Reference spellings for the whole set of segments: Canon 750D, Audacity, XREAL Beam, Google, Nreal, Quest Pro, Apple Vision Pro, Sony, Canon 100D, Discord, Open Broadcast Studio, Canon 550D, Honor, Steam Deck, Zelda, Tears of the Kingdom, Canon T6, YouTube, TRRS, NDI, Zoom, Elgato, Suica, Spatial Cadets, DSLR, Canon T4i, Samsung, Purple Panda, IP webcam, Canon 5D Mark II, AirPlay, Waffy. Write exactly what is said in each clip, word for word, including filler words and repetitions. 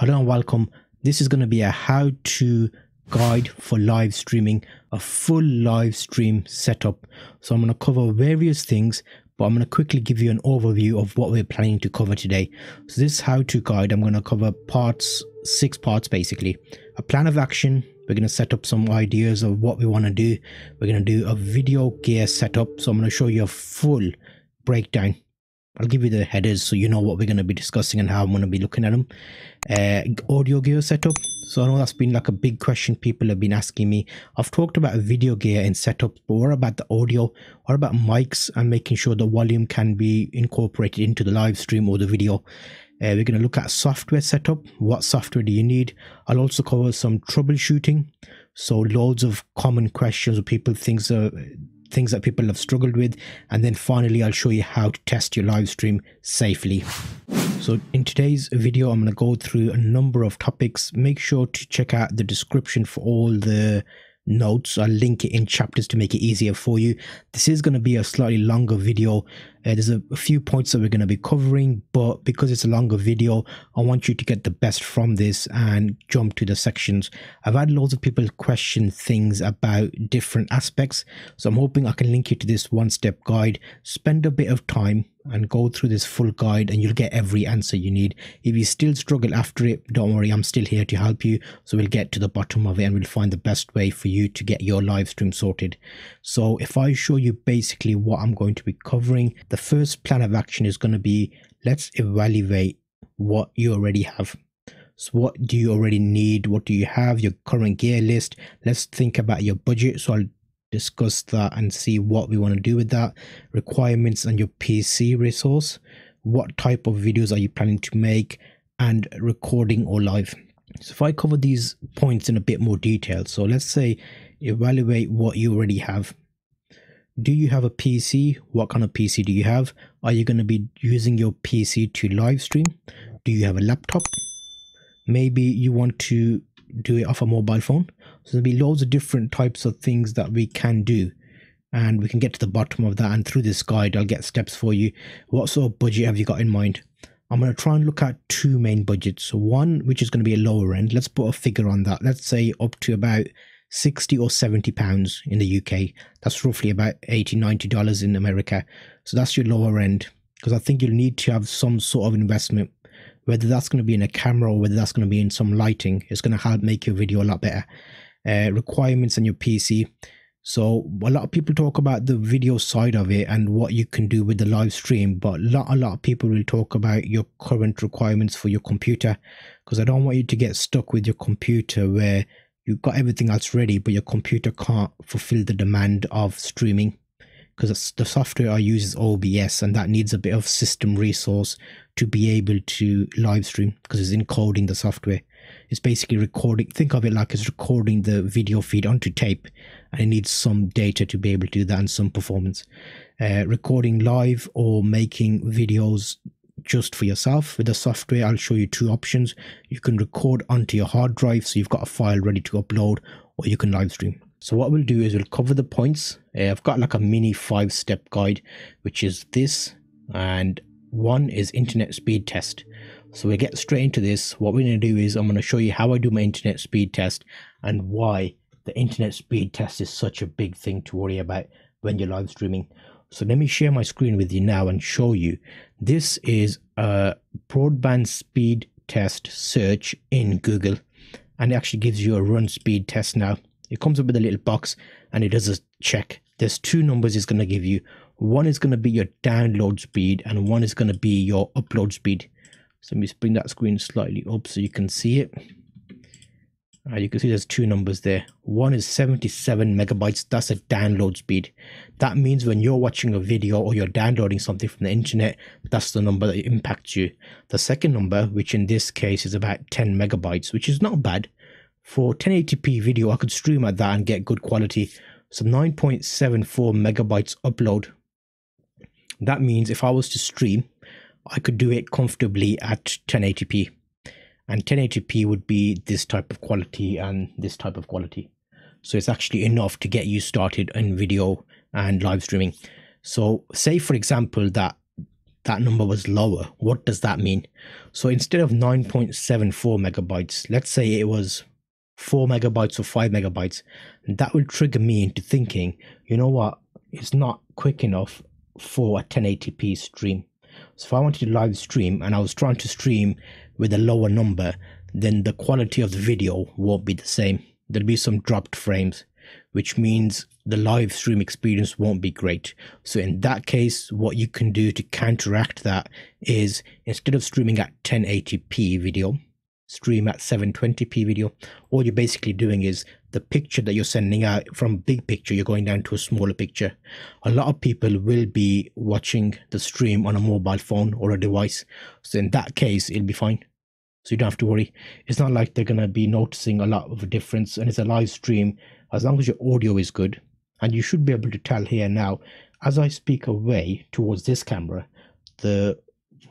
Hello and welcome. This is going to be a how to guide for live streaming, a full live stream setup. So I'm going to cover various things, but I'm going to quickly give you an overview of what we're planning to cover today. So this how to guide, I'm going to cover parts, six parts basically. A plan of action. We're going to set up some ideas of what we want to do. We're going to do a video gear setup. So I'm going to show you a full breakdown. I'll give you the headers so you know what we're going to be discussing and how I'm going to be looking at them. Uh, audio gear setup. So I know that's been like a big question people have been asking me. I've talked about video gear and setup, but what about the audio? What about mics and making sure the volume can be incorporated into the live stream or the video? Uh, we're going to look at software setup. What software do you need? I'll also cover some troubleshooting. So loads of common questions or people things are... things that people have struggled with, and then finally I'll show you how to test your live stream safely. So in today's video I'm going to go through a number of topics. Make sure to check out the description for all the notes. I'll link it in chapters to make it easier for you. This is going to be a slightly longer video. Uh, there's a, a few points that we're going to be covering, but because it's a longer video, I want you to get the best from this and jump to the sections. I've had loads of people question things about different aspects, so I'm hoping I can link you to this one-step guide. Spend a bit of time and go through this full guide and you'll get every answer you need. If you still struggle after it, don't worry, I'm still here to help you. So we'll get to the bottom of it and we'll find the best way for you to get your live stream sorted. So if I show you basically what I'm going to be covering, the first plan of action is going to be, let's evaluate what you already have. So what do you already need? What do you have? Your current gear list. Let's think about your budget. So I'll discuss that and see what we want to do with that. Requirements and your P C resource. What type of videos are you planning to make, and recording or live? So if I cover these points in a bit more detail, so let's say evaluate what you already have. Do you have a P C? What kind of P C do you have? Are you going to be using your P C to live stream? Do you have a laptop? Maybe you want to do it off a mobile phone. So there'll be loads of different types of things that we can do, and we can get to the bottom of that, and through this guide I'll get steps for you. What sort of budget have you got in mind? I'm going to try and look at two main budgets. So one which is going to be a lower end. Let's put a figure on that. Let's say up to about sixty or seventy pounds in the U K. That's roughly about eighty, ninety dollars in America. So that's your lower end, because I think you'll need to have some sort of investment, whether that's going to be in a camera or whether that's going to be in some lighting. It's going to help make your video a lot better. Uh, requirements and your P C. So a lot of people talk about the video side of it and what you can do with the live stream, but a lot, a lot of people will talk about your current requirements for your computer, because I don't want you to get stuck with your computer where you've got everything else ready, but your computer can't fulfill the demand of streaming, because the software I use is O B S, and that needs a bit of system resource to be able to live stream, because it's encoding the software. It's basically recording, think of it like it's recording the video feed onto tape, and it needs some data to be able to do that and some performance. Uh, recording live or making videos just for yourself with the software, I'll show you two options. You can record onto your hard drive, so you've got a file ready to upload, or you can live stream. So what we'll do is we'll cover the points. uh, I've got like a mini five step guide, which is this, and one is internet speed test. So we get straight into this. What we're going to do is I'm going to show you how I do my internet speed test and why the internet speed test is such a big thing to worry about when you're live streaming. So let me share my screen with you now and show you. This is a broadband speed test search in Google, and it actually gives you a run speed test now. It comes up with a little box and it does a check. There's two numbers it's going to give you. One is going to be your download speed and one is going to be your upload speed. So let me bring that screen slightly up so you can see it. Uh, you can see there's two numbers there. One is seventy-seven megabytes. That's a download speed. That means when you're watching a video or you're downloading something from the internet, that's the number that impacts you. The second number, which in this case is about ten megabytes, which is not bad. For ten eighty p video, I could stream at that and get good quality. So nine point seven four megabytes upload. That means if I was to stream, I could do it comfortably at ten eighty p. And ten eighty p would be this type of quality and this type of quality. So it's actually enough to get you started in video and live streaming. So say for example that that number was lower. What does that mean? So instead of nine point seven four megabytes, let's say it was four megabytes or five megabytes, that will trigger me into thinking, you know what, it's not quick enough for a ten eighty p stream. So if I wanted to live stream and I was trying to stream with a lower number, then the quality of the video won't be the same. There'll be some dropped frames, which means the live stream experience won't be great. So in that case, what you can do to counteract that is, instead of streaming at ten eighty p video, stream at seven twenty p video. All you're basically doing is the picture that you're sending out, from big picture you're going down to a smaller picture. A lot of people will be watching the stream on a mobile phone or a device, so in that case it'll be fine. So you don't have to worry. It's not like they're going to be noticing a lot of a difference, and it's a live stream. As long as your audio is good, and you should be able to tell here now, as I speak away towards this camera, the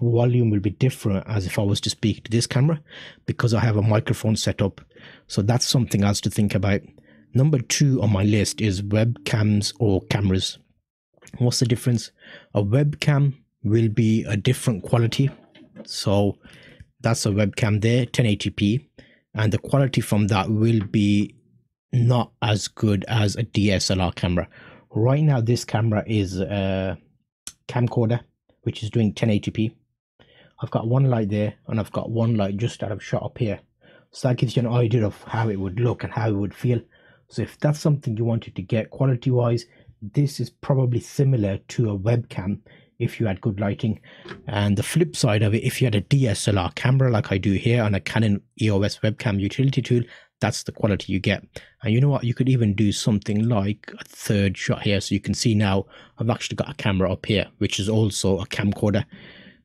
volume will be different as if I was to speak to this camera, because I have a microphone set up. So that's something else to think about. Number two on my list is webcams or cameras. What's the difference? A webcam will be a different quality. So that's a webcam there, ten eighty p, and the quality from that will be not as good as a D S L R camera. Right now this camera is a camcorder, which is doing ten eighty p. I've got one light there and I've got one light just out of shot up here. So that gives you an idea of how it would look and how it would feel. So if that's something you wanted to get quality wise, this is probably similar to a webcam if you had good lighting. And the flip side of it, if you had a D S L R camera like I do here on a Canon E O S webcam utility tool, that's the quality you get. And you know what, you could even do something like a third shot here. So you can see now I've actually got a camera up here, which is also a camcorder.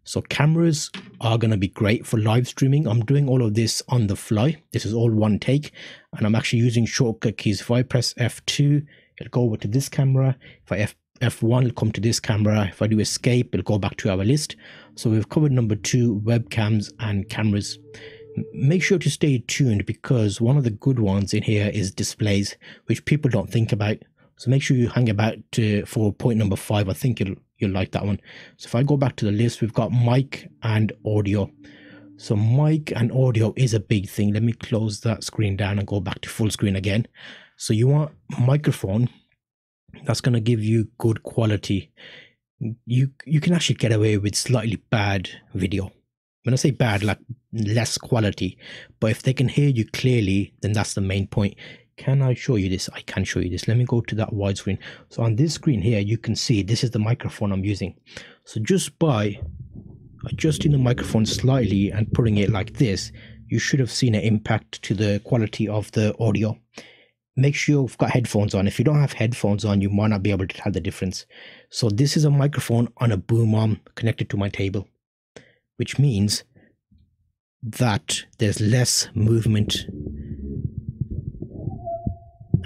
So cameras are going to be great for live streaming. I'm doing all of this on the fly. This is all one take, and I'm actually using shortcut keys. If I press F two, it'll go over to this camera. If I F F one, it'll come to this camera. If I do escape, it'll go back to our list. So we've covered number two, webcams and cameras. Make sure to stay tuned, because one of the good ones in here is displays, which people don't think about. So make sure you hang about to, for point number five. I think you'll, you'll like that one. So if I go back to the list, we've got mic and audio. So mic and audio is a big thing. Let me close that screen down and go back to full screen again. So you want microphone that's going to give you good quality. You, you can actually get away with slightly bad video. When I say bad, like less quality, but if they can hear you clearly, then that's the main point. Can I show you this? I can show you this. Let me go to that wide screen. So on this screen here, you can see this is the microphone I'm using. So just by adjusting the microphone slightly and putting it like this, you should have seen an impact to the quality of the audio. Make sure you've got headphones on. If you don't have headphones on, you might not be able to tell the difference. So this is a microphone on a boom arm connected to my table, which means that there's less movement,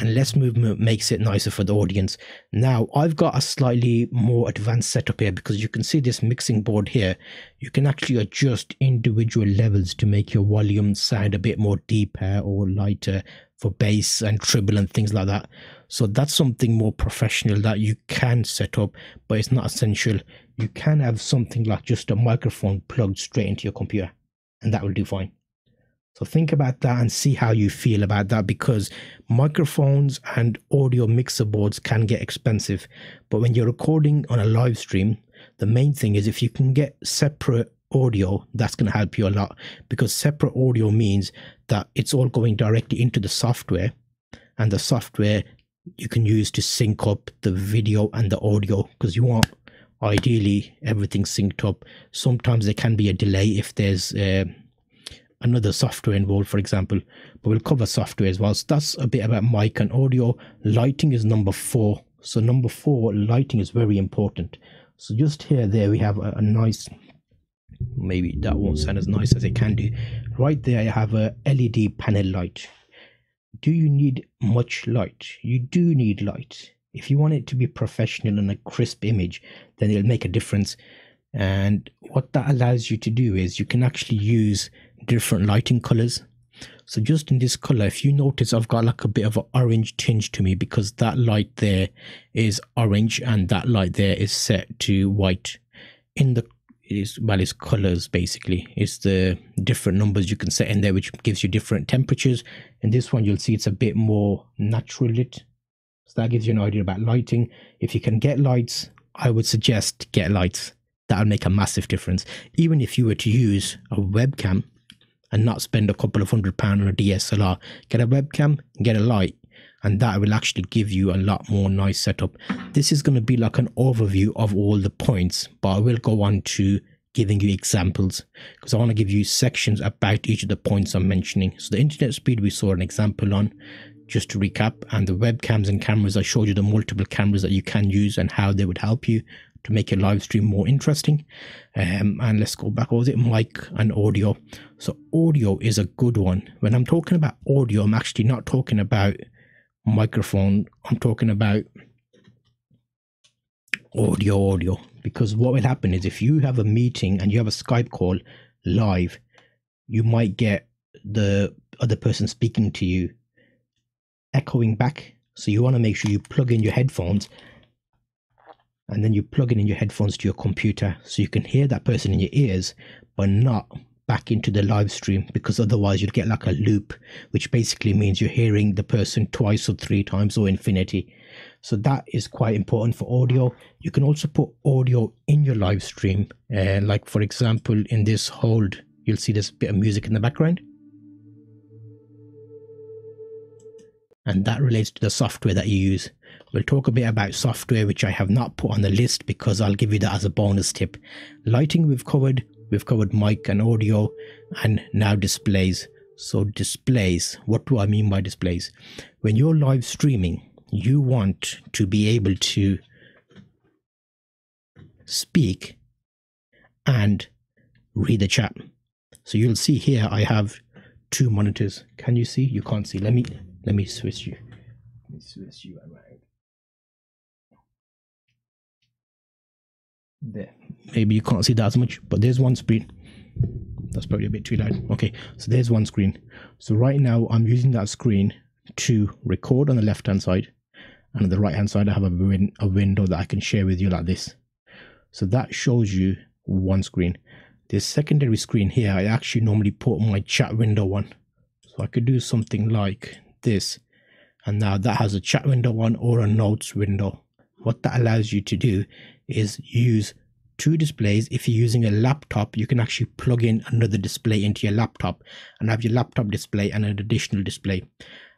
and less movement makes it nicer for the audience. Now I've got a slightly more advanced setup here, because you can see this mixing board here. You can actually adjust individual levels to make your volume sound a bit more deeper or lighter for bass and treble and things like that. So that's something more professional that you can set up, but it's not essential. You can have something like just a microphone plugged straight into your computer, and that will do fine. So think about that and see how you feel about that, because microphones and audio mixer boards can get expensive. But when you're recording on a live stream, the main thing is if you can get separate audio, that's going to help you a lot, because separate audio means that it's all going directly into the software, and the software you can use to sync up the video and the audio, because you want ideally everything synced up. Sometimes there can be a delay if there's uh, another software involved, for example, but we'll cover software as well. So that's a bit about mic and audio. Lighting is number four. So number four, lighting is very important. So just here there we have a, a nice, maybe that won't sound as nice as it can do. Right there I have a L E D panel light. Do you need much light? You do need light. If you want it to be professional and a crisp image, then it'll make a difference. And what that allows you to do is you can actually use different lighting colors. So just in this color, if you notice, I've got like a bit of an orange tinge to me, because that light there is orange and that light there is set to white. In the it is, well, it's colors basically. It's the different numbers you can set in there, which gives you different temperatures. And this one, you'll see it's a bit more natural lit. So that gives you an idea about lighting. If you can get lights, I would suggest get lights. That'll make a massive difference. Even if you were to use a webcam and not spend a couple of hundred pounds on a D S L R, get a webcam, get a light, and that will actually give you a lot more nice setup. This is going to be like an overview of all the points, but I will go on to giving you examples because I want to give you sections about each of the points I'm mentioning. So the internet speed we saw an example on, just to recap, and the webcams and cameras, I showed you the multiple cameras that you can use and how they would help you to make your live stream more interesting. Um, and let's go back. What was it? Mic and audio. So audio is a good one. When I'm talking about audio, I'm actually not talking about microphone. I'm talking about audio audio. Because what will happen is if you have a meeting and you have a Skype call live, you might get the other person speaking to you echoing back. So you want to make sure you plug in your headphones, and then you plug in your headphones to your computer so you can hear that person in your ears but not back into the live stream, because otherwise you'd get like a loop, which basically means you're hearing the person twice or three times or infinity. So that is quite important for audio. You can also put audio in your live stream, and uh, like for example in this hold, you'll see there's a bit of music in the background, and that relates to the software that you use. We'll talk a bit about software, which I have not put on the list because I'll give you that as a bonus tip. Lighting we've covered. We've covered mic and audio, and now displays. So displays, what do I mean by displays? When you're live streaming, you want to be able to speak and read the chat. So you'll see here I have two monitors. Can you see? You can't see. Let me let me switch you. Let me switch you around. There, maybe you can't see that as much, but there's one screen. That's probably a bit too loud. Okay, so there's one screen. So right now I'm using that screen to record on the left hand side, and on the right hand side I have a, win a window that I can share with you like this. So that shows you one screen. This secondary screen here, I actually normally put my chat window on, so I could do something like this, and now that has a chat window on or a notes window. What that allows you to do is use two displays. If you're using a laptop, you can actually plug in another display into your laptop and have your laptop display and an additional display.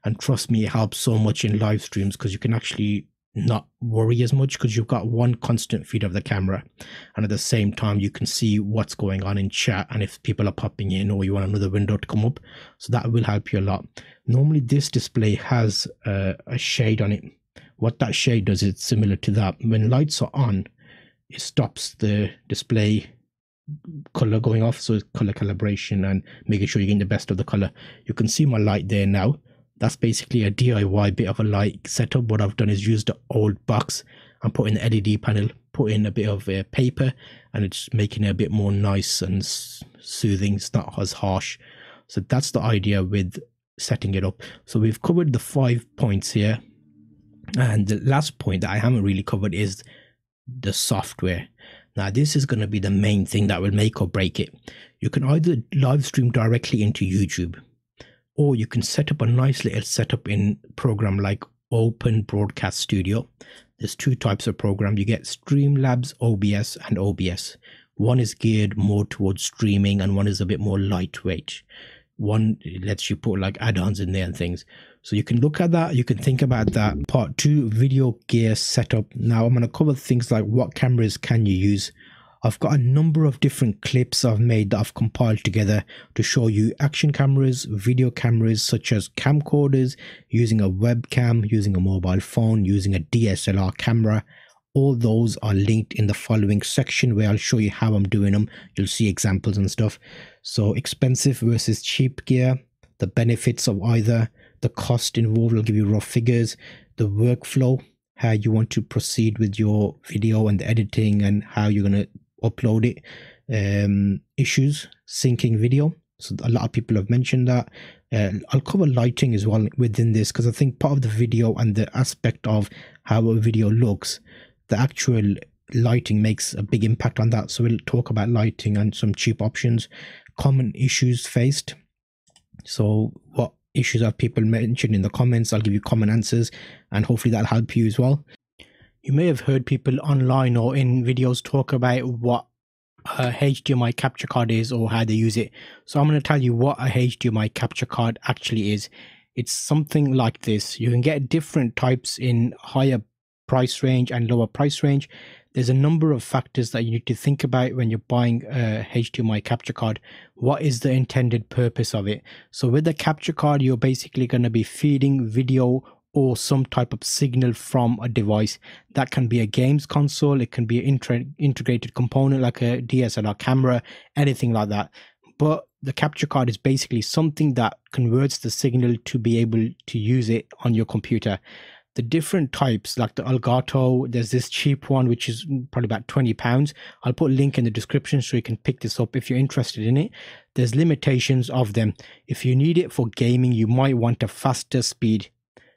And trust me, it helps so much in live streams because you can actually not worry as much because you've got one constant feed of the camera, and at the same time you can see what's going on in chat and if people are popping in or you want another window to come up. So that will help you a lot. Normally this display has uh, a shade on it. What that shade does is similar to that. When lights are on, it stops the display color going off. So it's color calibration and making sure you're getting the best of the color. You can see my light there now. That's basically a D I Y bit of a light setup. What I've done is used the old box and put in the L E D panel, put in a bit of uh, paper, and it's making it a bit more nice and soothing. It's not as harsh. So that's the idea with setting it up. So we've covered the five points here. And the last point that I haven't really covered is the software. Now this is going to be the main thing that will make or break it. You can either live stream directly into YouTube, or you can set up a nice little setup in program like Open Broadcast Studio. There's two types of program. You get Streamlabs O B S and O B S. One is geared more towards streaming and one is a bit more lightweight. One lets you put like add-ons in there and things. So you can look at that. You can think about that. Part two, video gear setup. Now I'm going to cover things like what cameras can you use. I've got a number of different clips I've made that I've compiled together to show you action cameras, video cameras such as camcorders, using a webcam, using a mobile phone, using a D S L R camera. All those are linked in the following section where I'll show you how I'm doing them. You'll see examples and stuff. So expensive versus cheap gear, the benefits of either, the cost involved, I'll give you raw figures, the workflow, how you want to proceed with your video and the editing and how you're going to upload it, um, issues, syncing video. So a lot of people have mentioned that. Uh, I'll cover lighting as well within this because I think part of the video and the aspect of how a video looks, the actual lighting makes a big impact on that. So we'll talk about lighting and some cheap options, common issues faced. So what issues have people mentioned in the comments? I'll give you common answers and hopefully that'll help you as well. You may have heard people online or in videos talk about what a H D M I capture card is or how they use it. So I'm going to tell you what a H D M I capture card actually is. It's something like this. You can get different types in higher price range and lower price range. There's a number of factors that you need to think about when you're buying a H D M I capture card. What is the intended purpose of it? So with the capture card, you're basically going to be feeding video or some type of signal from a device. That can be a games console, it can be an integrated component like a D S L R camera, anything like that. But the capture card is basically something that converts the signal to be able to use it on your computer. The different types, like the Elgato, there's this cheap one which is probably about twenty pounds. I'll put a link in the description so you can pick this up if you're interested in it. There's limitations of them. If you need it for gaming, you might want a faster speed.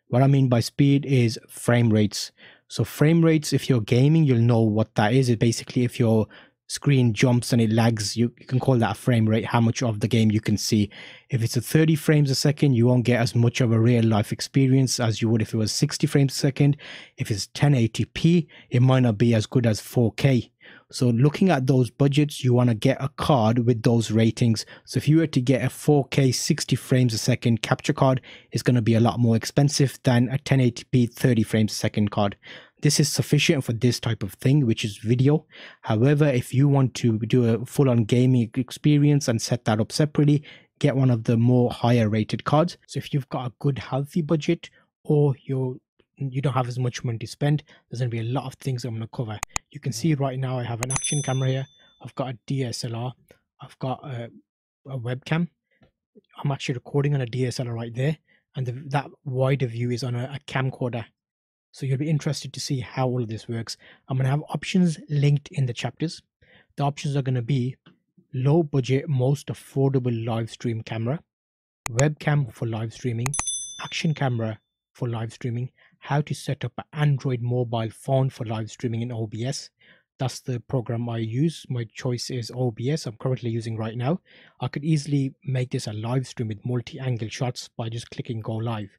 What I mean by speed is frame rates. So frame rates, if you're gaming, you'll know what that is. It's basically if your screen jumps and it lags, you, you can call that a frame rate, how much of the game you can see. If it's a thirty frames a second, you won't get as much of a real life experience as you would if it was sixty frames a second. If it's ten eighty p, it might not be as good as four K. So looking at those budgets, you want to get a card with those ratings. So if you were to get a four K sixty frames a second capture card, it's going to be a lot more expensive than a ten eighty p thirty frames a second card. This is sufficient for this type of thing, which is video. However, if you want to do a full-on gaming experience and set that up separately, get one of the more higher rated cards. So if you've got a good healthy budget or you're you don't have as much money to spend, there's going to be a lot of things I'm going to cover. You can see right now I have an action camera here, I've got a D S L R, I've got a, a webcam, I'm actually recording on a D S L R right there, and the, that wider view is on a, a camcorder. So you'll be interested to see how all of this works. I'm going to have options linked in the chapters. The options are going to be low budget, most affordable live stream camera, webcam for live streaming, action camera for live streaming, how to set up an Android mobile phone for live streaming in O B S. That's the program I use. My choice is O B S. I'm currently using right now. I could easily make this a live stream with multi-angle shots by just clicking go live.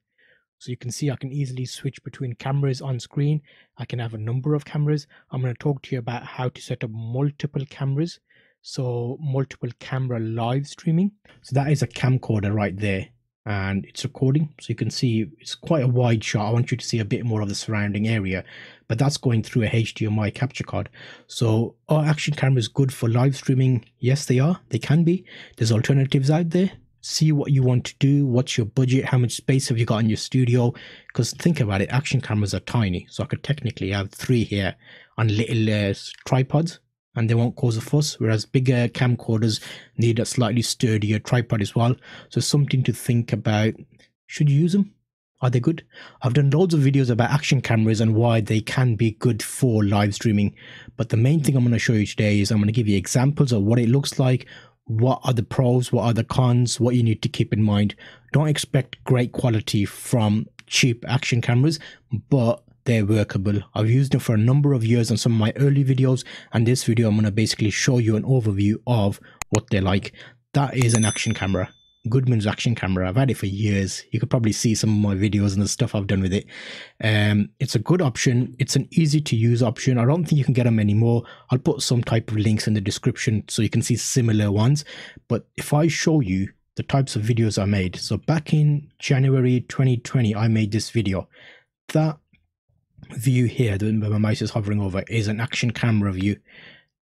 So you can see I can easily switch between cameras on screen. I can have a number of cameras. I'm going to talk to you about how to set up multiple cameras. So multiple camera live streaming. So that is a camcorder right there, and it's recording, so you can see it's quite a wide shot. I want you to see a bit more of the surrounding area, but that's going through a H D M I capture card. So are action cameras good for live streaming? Yes, they are. They can be. There's alternatives out there. See what you want to do. What's your budget? How much space have you got in your studio? Because think about it, action cameras are tiny, so I could technically have three here on little uh, tripods and they won't cause a fuss, whereas bigger camcorders need a slightly sturdier tripod as well. So something to think about. Should you use them? Are they good? I've done loads of videos about action cameras and why they can be good for live streaming. But the main thing I'm going to show you today is I'm going to give you examples of what it looks like. What are the pros? What are the cons? What you need to keep in mind. Don't expect great quality from cheap action cameras, but they're workable. I've used them for a number of years on some of my early videos, and this video I'm going to basically show you an overview of what they're like. That is an action camera, Goodman's action camera. I've had it for years. You could probably see some of my videos and the stuff I've done with it. Um, it's a good option. It's an easy to use option. I don't think you can get them anymore. I'll put some type of links in the description so you can see similar ones. But if I show you the types of videos I made, so back in January twenty twenty, I made this video. That view here that my mouse is hovering over is an action camera view.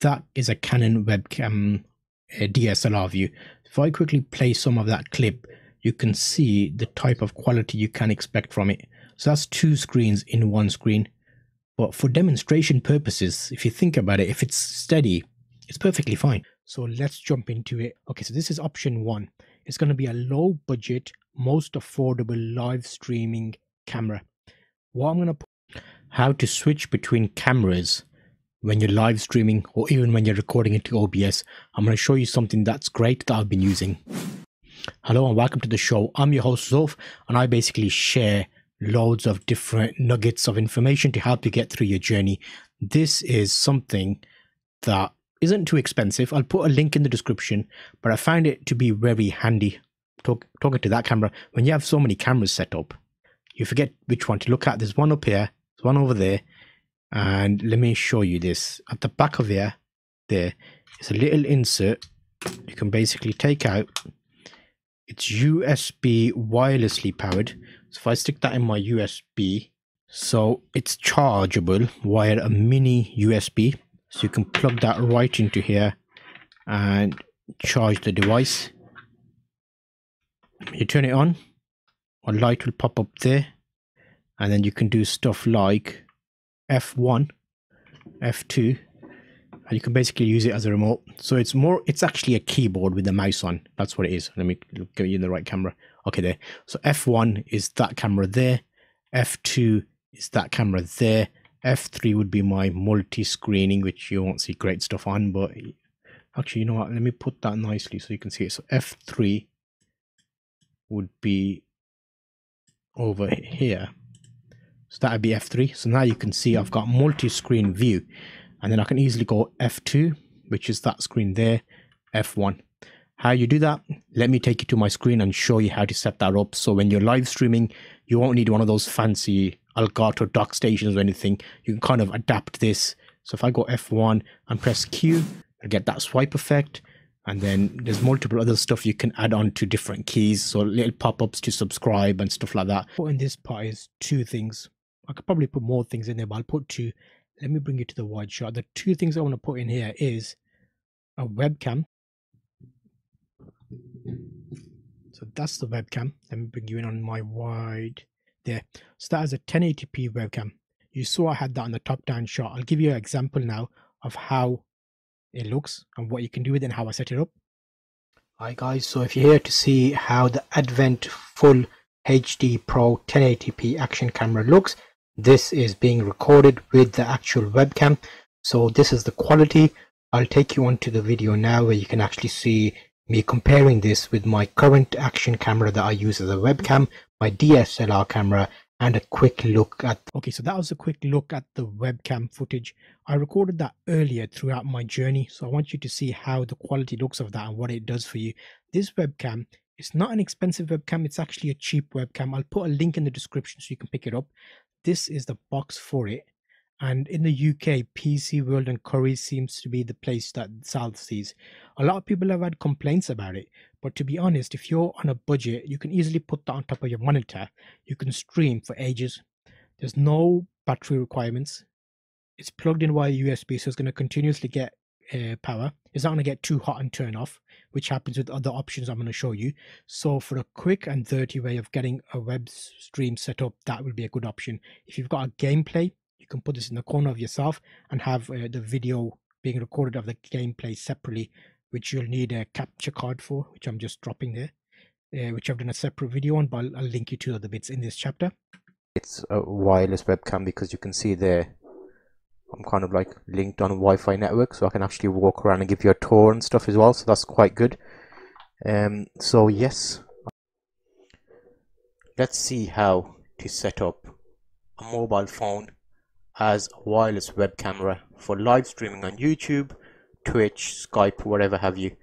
That is a Canon webcam a D S L R view. If I quickly play some of that clip, you can see the type of quality you can expect from it. So that's two screens in one screen. But for demonstration purposes, if you think about it, if it's steady, it's perfectly fine. So let's jump into it. Okay, so this is option one. It's going to be a low budget, most affordable live streaming camera. What I'm going to put how to switch between cameras when you're live streaming or even when you're recording into O B S. I'm going to show you something that's great that I've been using. Hello and welcome to the show. I'm your host Zulf, and I basically share loads of different nuggets of information to help you get through your journey. This is something that isn't too expensive. I'll put a link in the description, but I find it to be very handy. Talk, talking to that camera, when you have so many cameras set up, you forget which one to look at. There's one up here, there's one over there, and let me show you this. At the back of here, there is a little insert you can basically take out. It's U S B wirelessly powered. So if I stick that in my U S B, so it's chargeable via a mini U S B. So you can plug that right into here and charge the device. You turn it on, a light will pop up there, and then you can do stuff like F one, F two, and you can basically use it as a remote. So it's more, it's actually a keyboard with the mouse on. That's what it is. Let me get you in the right camera. Okay, there. So F one is that camera there. F two is that camera there. F three would be my multi-screening, which you won't see great stuff on, but actually, you know what? Let me put that nicely so you can see it. So F three would be over here. So that would be F three. So now you can see I've got multi-screen view, and then I can easily go F two, which is that screen there, F one. How you do that? Let me take you to my screen and show you how to set that up. So when you're live streaming, you won't need one of those fancy Elgato dock stations or anything. You can kind of adapt this. So if I go F one and press Q, I get that swipe effect. And then there's multiple other stuff you can add on to different keys. So little pop-ups to subscribe and stuff like that. Put in this part is two things. I could probably put more things in there, but I'll put two. Let me bring you to the wide shot. The two things I want to put in here is a webcam. So that's the webcam. Let me bring you in on my wide there. So that is a ten eighty p webcam. You saw I had that on the top down shot. I'll give you an example now of how it looks and what you can do with it and how I set it up. Hi guys, so if you're here to see how the Advent Full H D Pro ten eighty p action camera looks, this is being recorded with the actual webcam. So this is the quality. I'll take you onto the video now where you can actually see me comparing this with my current action camera that I use as a webcam, my D S L R camera, and a quick look at... Okay, so that was a quick look at the webcam footage. I recorded that earlier throughout my journey, so I want you to see how the quality looks of that and what it does for you. This webcam, it's not an expensive webcam, it's actually a cheap webcam. I'll put a link in the description so you can pick it up. This is the box for it. And in the U K, P C World and Currys seems to be the place that South sees. A lot of people have had complaints about it, but to be honest, if you're on a budget, you can easily put that on top of your monitor. You can stream for ages. There's no battery requirements. It's plugged in via U S B, so it's going to continuously get uh, power. It's not going to get too hot and turn off, which happens with other options I'm going to show you. So for a quick and dirty way of getting a web stream set up, that would be a good option. If you've got a gameplay, you can put this in the corner of yourself and have uh, the video being recorded of the gameplay separately, which you'll need a capture card for, which I'm just dropping there, uh, which I've done a separate video on, but I'll, I'll link you to the bits in this chapter. It's a wireless webcam because you can see there I'm kind of like linked on a Wi-Fi network, so I can actually walk around and give you a tour and stuff as well, so that's quite good. Um, so yes, let's see how to set up a mobile phone as a wireless web camera for live streaming on YouTube, Twitch, Skype, whatever have you.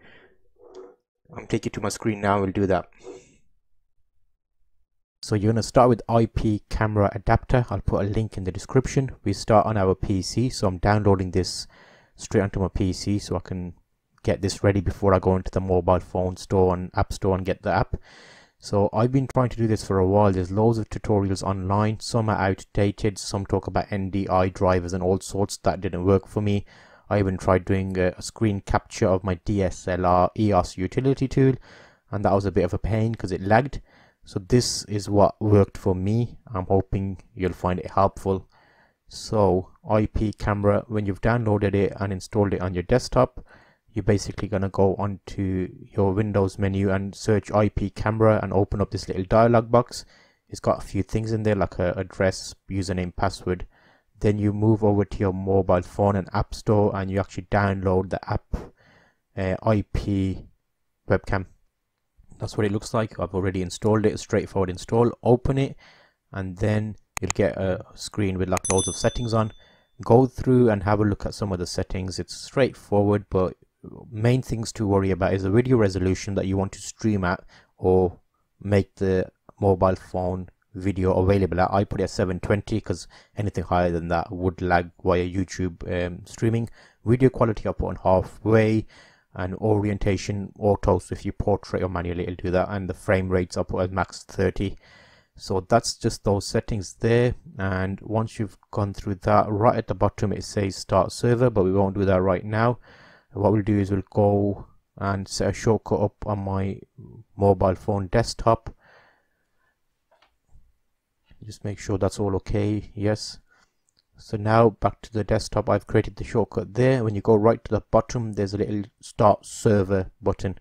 I'm taking it to my screen now, we'll do that. So you're gonna start with I P camera adapter. I'll put a link in the description. We start on our P C, so I'm downloading this straight onto my P C so I can get this ready before I go into the mobile phone store and app store and get the app. So I've been trying to do this for a while. There's loads of tutorials online. Some are outdated. Some talk about N D I drivers and all sorts. That didn't work for me. I even tried doing a screen capture of my D S L R E O S utility tool, and that was a bit of a pain because it lagged. So this is what worked for me. I'm hoping you'll find it helpful. So I P camera, when you've downloaded it and installed it on your desktop, you're basically going to go onto your Windows menu and search I P camera and open up this little dialog box. It's got a few things in there like a address, username, password. Then you move over to your mobile phone and app store and you actually download the app uh, I P webcam. That's what it looks like. I've already installed it, straightforward install. Open it and then you'll get a screen with like loads of settings on. Go through and have a look at some of the settings. It's straightforward, but main things to worry about is the video resolution that you want to stream at or make the mobile phone video available at. I put it at seven twenty because anything higher than that would lag via YouTube um, streaming. Video quality I put on halfway, and orientation auto, so if you portrait or manually it'll do that, and the frame rates I put at max thirty. So that's just those settings there, and once you've gone through that, right at the bottom it says start server, but we won't do that right now. What we'll do is we'll go and set a shortcut up on my mobile phone desktop. Just make sure that's all okay. Yes. So now back to the desktop, I've created the shortcut there. When you go right to the bottom, there's a little start server button.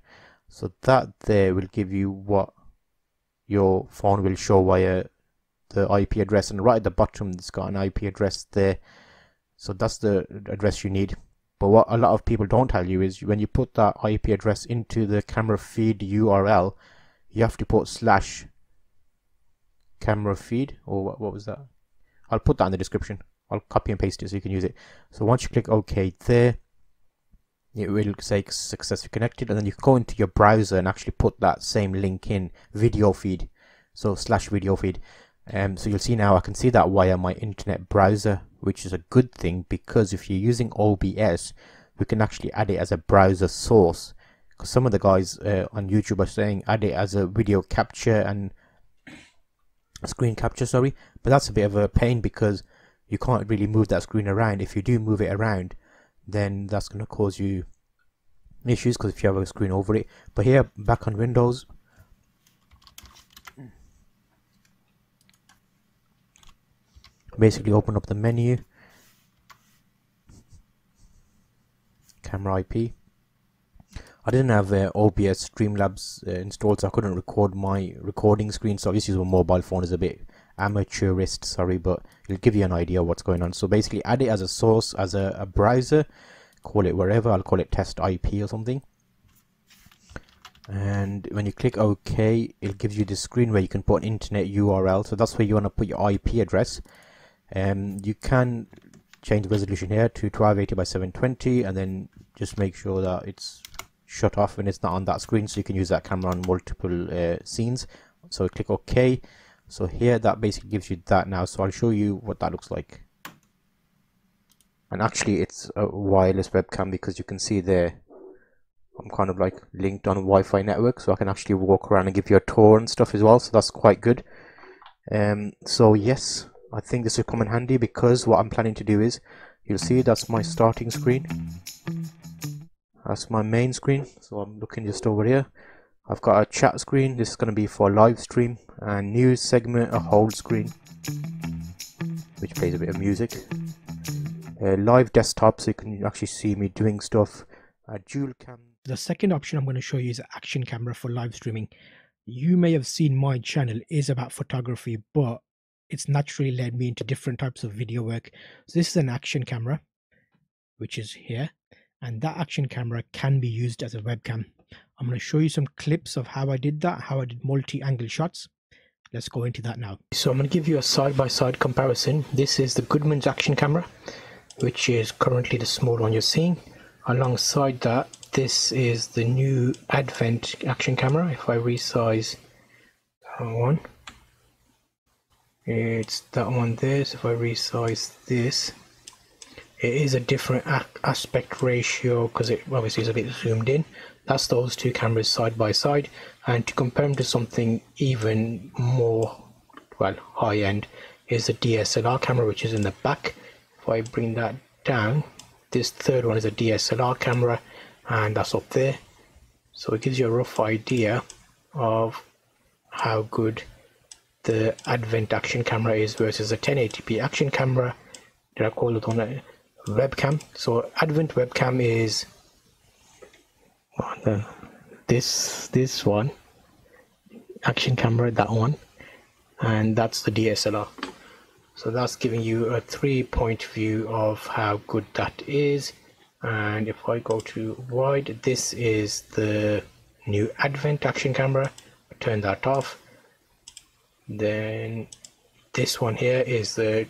So that there will give you what your phone will show via the I P address, and right at the bottom it's got an I P address there. So that's the address you need. But what a lot of people don't tell you is when you put that I P address into the camera feed U R L, you have to put slash camera feed, or what, what was that? I'll put that in the description. I'll copy and paste it so you can use it. So once you click OK there, it will say successfully connected, and then you can go into your browser and actually put that same link in video feed. So slash video feed. Um, so you'll see now I can see that via my internet browser, which is a good thing, because if you're using O B S, we can actually add it as a browser source. Because some of the guys uh, on YouTube are saying add it as a video capture and screen capture, sorry, but that's a bit of a pain because you can't really move that screen around. If you do move it around, then that's going to cause you issues because if you have a screen over it. But here, back on Windows, basically open up the menu, camera I P. I didn't have uh, O B S Streamlabs uh, installed, so I couldn't record my recording screen. So obviously my mobile phone is a bit amateurist, sorry, but it'll give you an idea of what's going on. So basically add it as a source, as a, a browser, call it wherever. I'll call it test I P or something. And when you click OK, it gives you the screen where you can put an internet U R L. So that's where you want to put your I P address. Um, you can change the resolution here to twelve eighty by seven twenty, and then just make sure that it's shut off when it's not on that screen, so you can use that camera on multiple uh, scenes. So click OK. So here that basically gives you that now. So I'll show you what that looks like. And actually it's a wireless webcam because you can see there I'm kind of like linked on a Wi-Fi network, so I can actually walk around and give you a tour and stuff as well, so that's quite good. Um, so yes, I think this will come in handy because what I'm planning to do is, you'll see that's my starting screen, that's my main screen, so I'm looking just over here. I've got a chat screen, this is going to be for live stream, and news segment, a hold screen which plays a bit of music, a live desktop so you can actually see me doing stuff, a dual cam. The second option I'm going to show you is an action camera for live streaming. You may have seen my channel is about photography, but it's naturally led me into different types of video work. So this is an action camera, which is here, and that action camera can be used as a webcam. I'm going to show you some clips of how I did that, how I did multi-angle shots. Let's go into that now. So I'm going to give you a side-by-side comparison. This is the Goodmans action camera, which is currently the small one you're seeing. Alongside that, this is the new Advent action camera. If I resize that one, it's that one there. So if I resize this, it is a different aspect ratio because it obviously is a bit zoomed in. That's those two cameras side by side, and to compare them to something even more, well, high end is the D S L R camera, which is in the back. If I bring that down, this third one is a D S L R camera, and that's up there. So it gives you a rough idea of how good the Advent action camera is versus a ten eighty p action camera. Did I call it on a webcam? So Advent webcam is this this one, action camera that one, and that's the D S L R. So that's giving you a three point view of how good that is. And if I go to wide, this is the new Advent action camera. Turn that off. Then This one here is the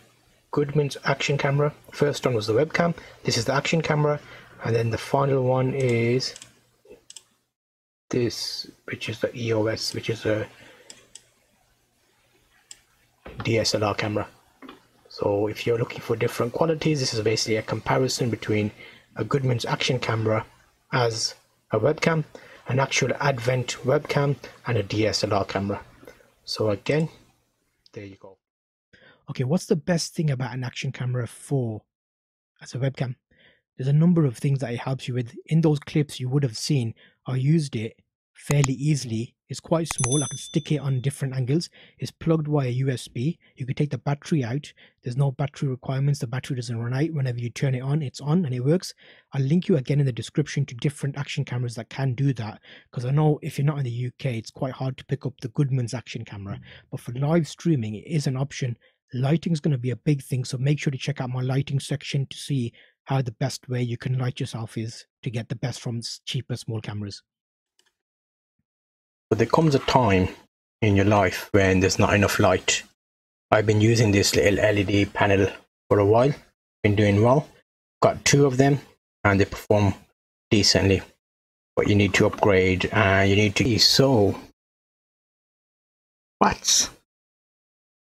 Goodmans action camera. First one was the webcam. This is the action camera, and then the final one is this, which is the E O S, which is a D S L R camera. So if you're looking for different qualities, this is basically a comparison between a Goodman's action camera as a webcam, an actual Advent webcam, and a D S L R camera. So again, there you go. Okay, what's the best thing about an action camera for as a webcam? There's a number of things that it helps you with. In those clips you would have seen, I used it fairly easily. It's quite small, I can stick it on different angles. It's plugged via U S B. You can take the battery out. There's no battery requirements. The battery doesn't run out. Whenever you turn it on, it's on and it works. I'll link you again in the description to different action cameras that can do that, because I know if you're not in the U K, it's quite hard to pick up the Goodman's action camera. But for live streaming, it is an option. Lighting is going to be a big thing, so make sure to check out my lighting section to see how the best way you can light yourself is to get the best from cheaper small cameras. But there comes a time in your life when there's not enough light. I've been using this little L E D panel for a while, been doing well. Got two of them and they perform decently, but you need to upgrade and you need to so what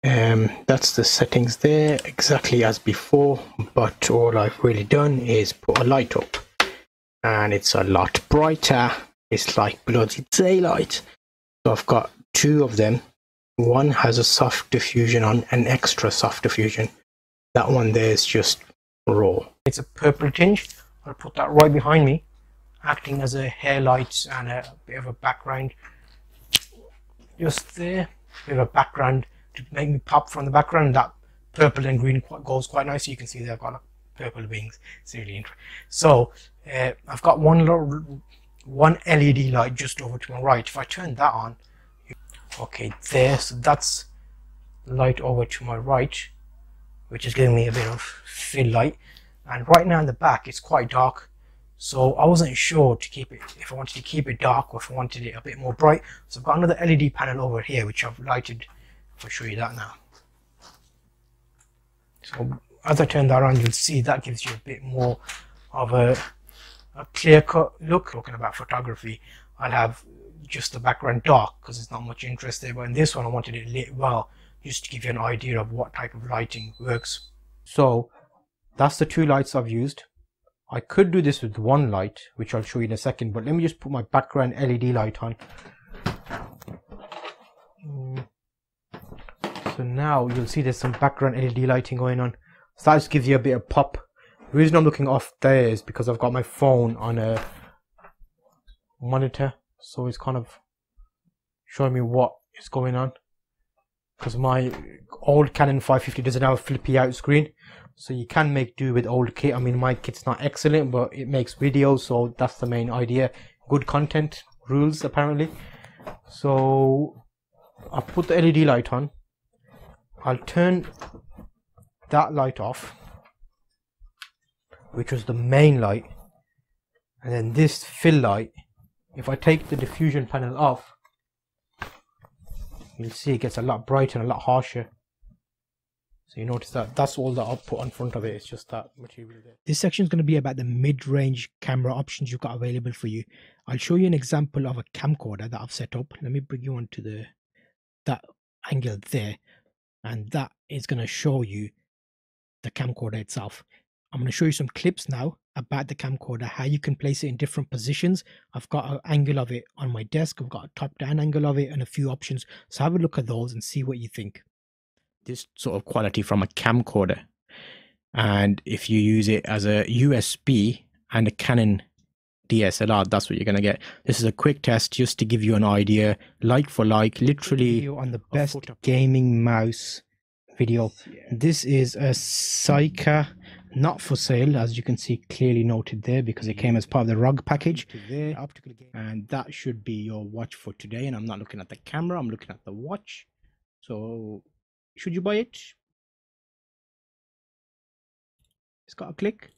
um that's the settings there, exactly as before, but all I've really done is put a light up and it's a lot brighter. It's like bloody daylight. So I've got two of them. One has a soft diffusion on, an extra soft diffusion. That one there is just raw. It's a purple tinge. I'll put that right behind me, acting as a hair light and a bit of a background. Just there, a bit of a background to make me pop from the background. That purple and green goes quite nicely. You can see they've got purple wings. It's really interesting. So uh, I've got one little... one L E D light just over to my right. If I turn that on, okay, there, so that's light over to my right, which is giving me a bit of fill light. And right now in the back, it's quite dark, so I wasn't sure to keep it, if I wanted to keep it dark or if I wanted it a bit more bright. So I've got another L E D panel over here, which I've lighted. I'll show you that now. So as I turn that on, you'll see that gives you a bit more of a a clear-cut look. Talking about photography, I'll have just the background dark because there's not much interest there, but in this one I wanted it lit well, just to give you an idea of what type of lighting works. So that's the two lights I've used. I could do this with one light, which I'll show you in a second, but let me just put my background L E D light on. So now you'll see there's some background L E D lighting going on, so that just gives you a bit of pop. The reason I'm looking off there is because I've got my phone on a monitor, so it's kind of showing me what is going on, because my old Canon five fifty doesn't have a flippy out screen, so you can make do with old kit. I mean, my kit's not excellent, but it makes videos, so that's the main idea. Good content rules, apparently. So I'll put the L E D light on. I'll turn that light off, which was the main light, and then this fill light. If I take the diffusion panel off, you'll see it gets a lot brighter and a lot harsher. So you notice that that's all that I'll put on front of it. It's just that material there. This section is going to be about the mid-range camera options you've got available for you. I'll show you an example of a camcorder that I've set up. Let me bring you onto the that angle there, and that is going to show you the camcorder itself. I'm going to show you some clips now about the camcorder, how you can place it in different positions. I've got an angle of it on my desk, I've got a top-down angle of it and a few options. So have a look at those and see what you think. This sort of quality from a camcorder, and if you use it as a U S B and a Canon D S L R, that's what you're going to get. This is a quick test just to give you an idea, like for like, literally on the best gaming mouse video. Yeah. This is a Suica, not for sale, as you can see clearly noted there, because it came as part of the R O G package. And that should be your watch for today. And I'm not looking at the camera, I'm looking at the watch. So should you buy it? It's got a click.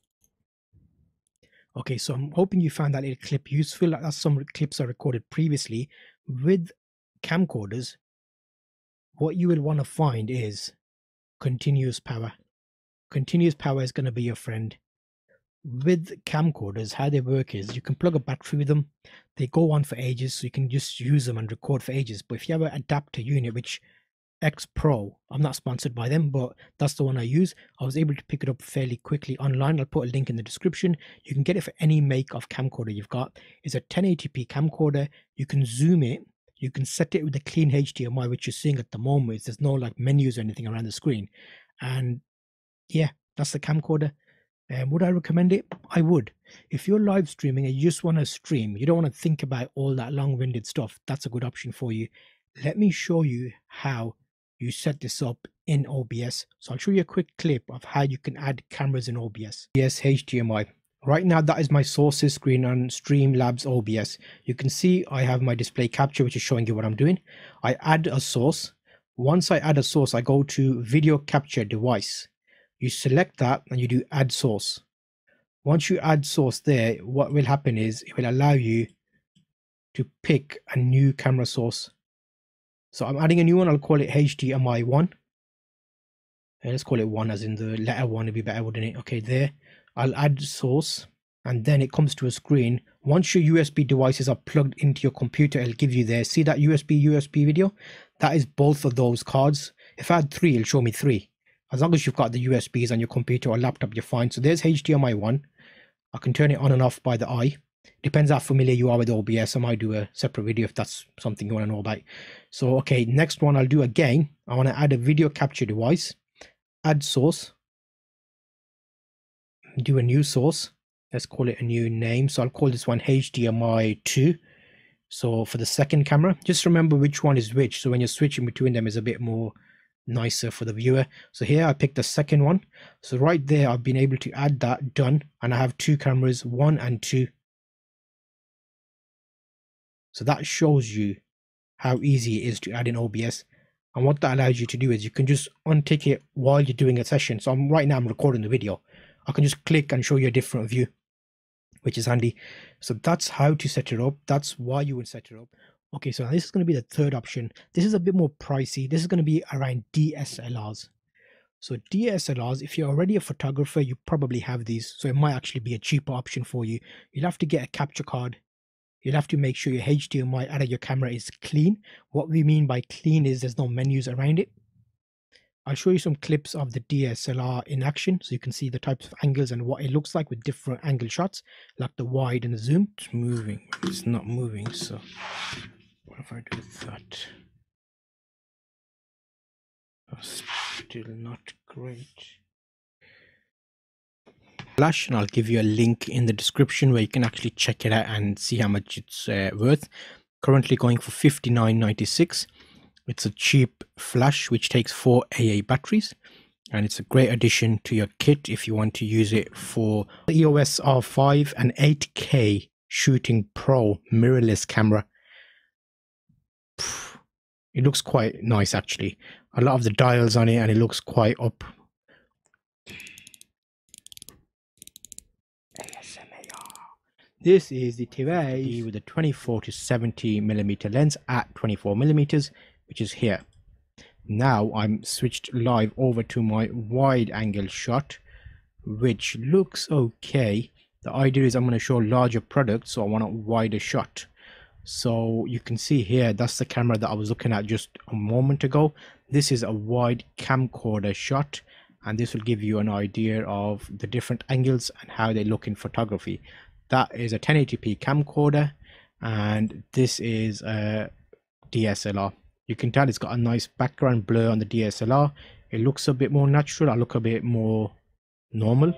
Okay, so I'm hoping you found that little clip useful. That's some clips I recorded previously with camcorders. What you will want to find is continuous power. Continuous power is going to be your friend. With camcorders, how they work is you can plug a battery with them. They go on for ages, so you can just use them and record for ages. But if you have an adapter unit, which X Pro, I'm not sponsored by them, but that's the one I use. I was able to pick it up fairly quickly online. I'll put a link in the description. You can get it for any make of camcorder you've got. It's a ten eighty p camcorder. You can zoom it. You can set it with the clean H D M I, which you're seeing at the moment. There's no like menus or anything around the screen. And yeah, that's the camcorder. Um, would I recommend it? I would. If you're live streaming and you just want to stream, you don't want to think about all that long-winded stuff, that's a good option for you. Let me show you how you set this up in O B S. So I'll show you a quick clip of how you can add cameras in O B S. Yes, H D M I. Right now, that is my sources screen on Streamlabs O B S. You can see I have my display capture, which is showing you what I'm doing. I add a source. Once I add a source, I go to video capture device. You select that and you do add source. Once you add source there, what will happen is it will allow you to pick a new camera source. So I'm adding a new one. I'll call it H D M I one. And let's call it one, as in the letter one would be better, wouldn't it? Okay, there. I'll add source, and then it comes to a screen. Once your U S B devices are plugged into your computer, it'll give you there. See that U S B U S B video? That is both of those cards. If I had three, it'll show me three. As long as you've got the U S Bs on your computer or laptop, you're fine. So there's H D M I one. I can turn it on and off by the eye. Depends how familiar you are with O B S. I might do a separate video if that's something you want to know about. So, okay, next one I'll do again. I want to add a video capture device. Add source. Do a new source. Let's call it a new name. So I'll call this one H D M I two. So for the second camera, just remember which one is which. So when you're switching between them, it's a bit more nicer for the viewer. So here I picked the second one. So right there, I've been able to add that, done. And I have two cameras, one and two. So that shows you how easy it is to add in O B S. And what that allows you to do is you can just untick it while you're doing a session. So I'm right now I'm recording the video. I can just click and show you a different view, which is handy. So that's how to set it up. That's why you would set it up. Okay, so now this is going to be the third option. This is a bit more pricey. This is going to be around D S L Rs. So D S L Rs, if you're already a photographer, you probably have these. So it might actually be a cheaper option for you. You'll have to get a capture card. You'll have to make sure your H D M I out of your camera is clean. What we mean by clean is there's no menus around it. I'll show you some clips of the D S L R in action so you can see the types of angles and what it looks like with different angle shots, like the wide and the zoom. It's moving. It's not moving. So what if I do that? That's still not great. And I'll give you a link in the description where you can actually check it out and see how much it's uh, worth. Currently going for fifty-nine ninety-six. It's a cheap flash which takes four double A batteries, and it's a great addition to your kit if you want to use it for the E O S R five and eight K shooting pro mirrorless camera. It looks quite nice actually. A lot of the dials on it, and it looks quite up. This is the T four i with a twenty-four to seventy millimeter lens at twenty-four millimeters, which is here. Now I'm switched live over to my wide angle shot, which looks okay. The idea is I'm going to show larger products, so I want a wider shot. So you can see here, that's the camera that I was looking at just a moment ago. This is a wide camcorder shot, and this will give you an idea of the different angles and how they look in photography. That is a ten eighty p camcorder, and this is a D S L R. You can tell it's got a nice background blur on the D S L R. It looks a bit more natural. I look a bit more normal,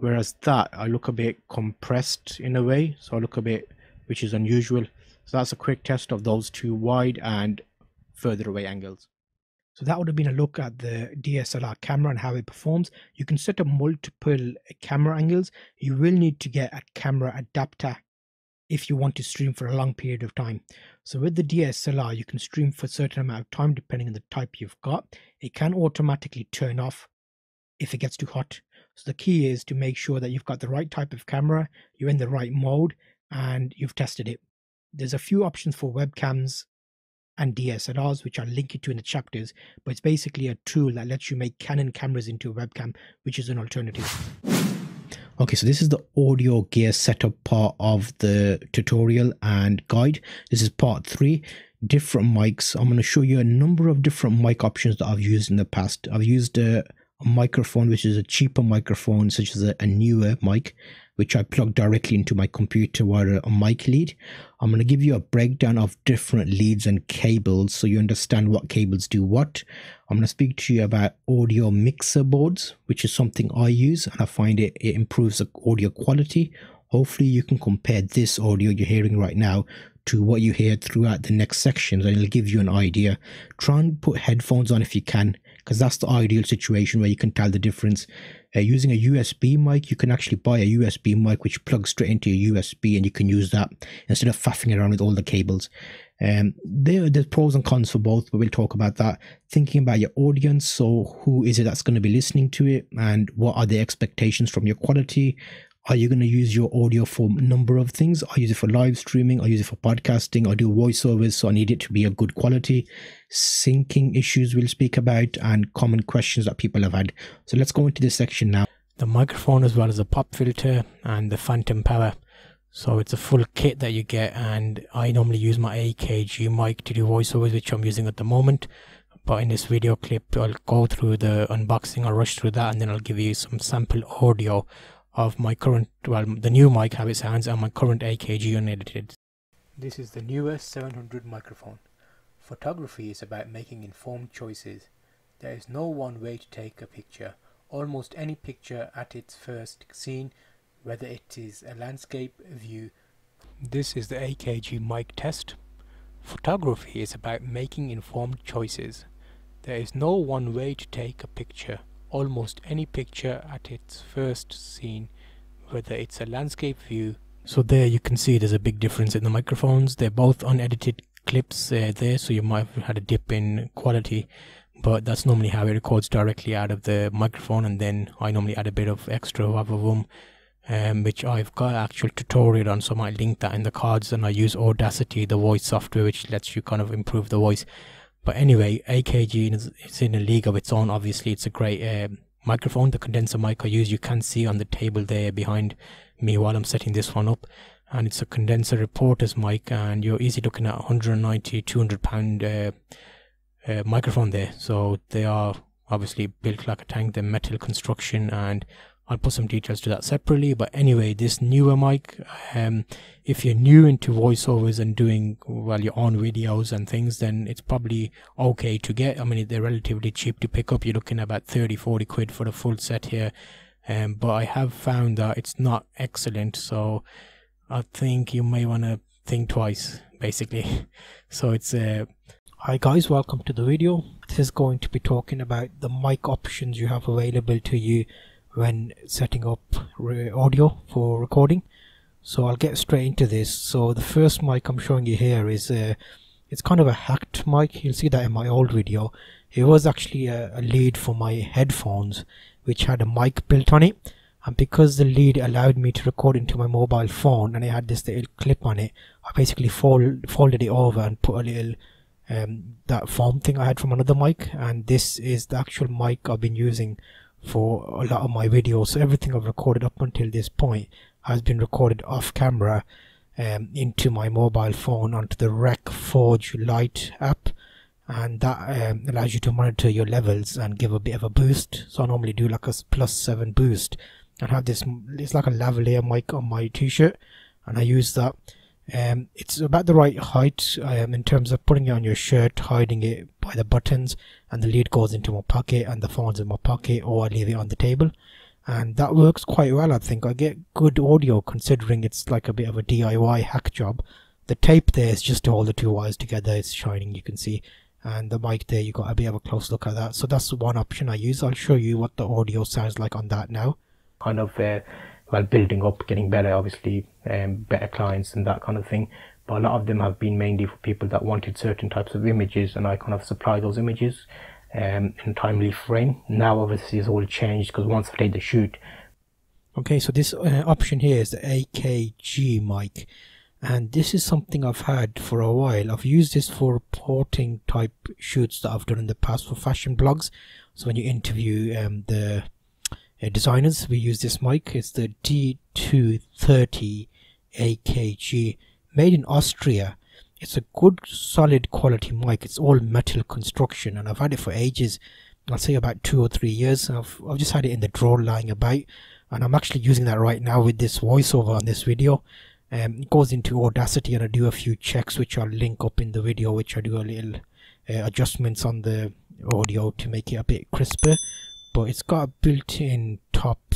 whereas that I look a bit compressed in a way. So I look a bit, which is unusual. So that's a quick test of those two wide and further away angles. So that would have been a look at the D S L R camera and how it performs. You can set up multiple camera angles. You will need to get a camera adapter if you want to stream for a long period of time. So with the D S L R, you can stream for a certain amount of time depending on the type you've got. It can automatically turn off if it gets too hot. So the key is to make sure that you've got the right type of camera, you're in the right mode, and you've tested it. There's a few options for webcams and D S L Rs, which I'll link you to in the chapters, but it's basically a tool that lets you make Canon cameras into a webcam, which is an alternative. Okay, so this is the audio gear setup part of the tutorial and guide. This is part three, different mics. I'm going to show you a number of different mic options that I've used in the past. I've used a microphone, which is a cheaper microphone, such as a, a newer mic, which I plug directly into my computer via a mic lead. I'm going to give you a breakdown of different leads and cables so you understand what cables do what. I'm going to speak to you about audio mixer boards, which is something I use and I find it, it improves the audio quality. Hopefully you can compare this audio you're hearing right now to what you hear throughout the next sections, and it'll give you an idea. Try and put headphones on if you can, because that's the ideal situation where you can tell the difference. Uh, using a U S B mic, you can actually buy a U S B mic which plugs straight into your U S B, and you can use that instead of faffing around with all the cables. Um, there, there's pros and cons for both, but we'll talk about that. Thinking about your audience, so who is it that's going to be listening to it, and what are the expectations from your quality? Are you going to use your audio for a number of things? I use it for live streaming. I use it for podcasting. I do voiceovers, so I need it to be a good quality. Syncing issues we'll speak about, and common questions that people have had. So let's go into this section now. The microphone, as well as a pop filter and the phantom power. So it's a full kit that you get, and I normally use my A K G mic to do voiceovers, which I'm using at the moment. But in this video clip, I'll go through the unboxing. I'll rush through that, and then I'll give you some sample audio of my current, well, the new mic, how it sounds, and my current A K G unedited. This is the newer seven hundred microphone. Photography is about making informed choices. There is no one way to take a picture. Almost any picture at its first scene, whether it is a landscape view. This is the A K G mic test. Photography is about making informed choices. There is no one way to take a picture. Almost any picture at its first scene, whether it's a landscape view. So there you can see there's a big difference in the microphones. They're both unedited clips uh, there, so you might have had a dip in quality, but that's normally how it records directly out of the microphone, and then I normally add a bit of extra over room, um, which I've got an actual tutorial on, so I might link that in the cards. And I use Audacity, the voice software, which lets you kind of improve the voice. But anyway, A K G is it's in a league of its own. Obviously, it's a great uh, microphone. The condenser mic I use, you can see on the table there behind me while I'm setting this one up. And it's a condenser reporter's mic, and you're easy looking at one ninety, two hundred pound uh, uh, microphone there. So they are obviously built like a tank. They're metal construction, and I'll put some details to that separately. But anyway, this newer mic, um, if you're new into voiceovers and doing, well, your own videos and things, then it's probably okay to get. I mean, they're relatively cheap to pick up. You're looking at about thirty, forty quid for the full set here. Um, but I have found that it's not excellent. So I think you may want to think twice, basically. So it's a... Uh, Hi guys, welcome to the video. This is going to be talking about the mic options you have available to you when setting up audio for recording. So I'll get straight into this. So the first mic I'm showing you here is a, it's kind of a hacked mic. You'll see that in my old video. It was actually a, a lead for my headphones which had a mic built on it, and because the lead allowed me to record into my mobile phone and it had this little clip on it, I basically fold, folded it over and put a little um, that foam thing I had from another mic, and this is the actual mic I've been using for a lot of my videos. So everything I've recorded up until this point has been recorded off camera um, into my mobile phone onto the Rec Forge Lite app, and that um, allows you to monitor your levels and give a bit of a boost. So I normally do like a plus seven boost and have this, it's like a lavalier mic on my t-shirt, and I use that. Um, it's about the right height um, in terms of putting it on your shirt, hiding it by the buttons, and the lead goes into my pocket and the phone's in my pocket, or I leave it on the table, and that works quite well. I think I get good audio considering it's like a bit of a D I Y hack job. The tape there is just to hold the two wires together, it's shining, you can see, and the mic there, you got a bit of a close look at that. So that's one option I use. I'll show you what the audio sounds like on that now. Kind of uh, well, building up, getting better, obviously, um, better clients and that kind of thing. But a lot of them have been mainly for people that wanted certain types of images, and I kind of supply those images um, in a timely frame. Now, obviously, it's all changed because once I did the shoot. Okay, so this uh, option here is the A K G mic, And this is something I've had for a while. I've used this for porting type shoots that I've done in the past for fashion blogs. So when you interview um, the uh, designers, we use this mic. It's the D two thirty A K G, made in Austria. It's a good solid quality mic. It's all metal construction and I've had it for ages. I'll say about two or three years. I've, I've just had it in the drawer lying about, and I'm actually using that right now with this voiceover on this video. Um, it goes into Audacity and I do a few checks which I'll link up in the video, which I do a little uh, adjustments on the audio to make it a bit crisper. But it's got a built-in top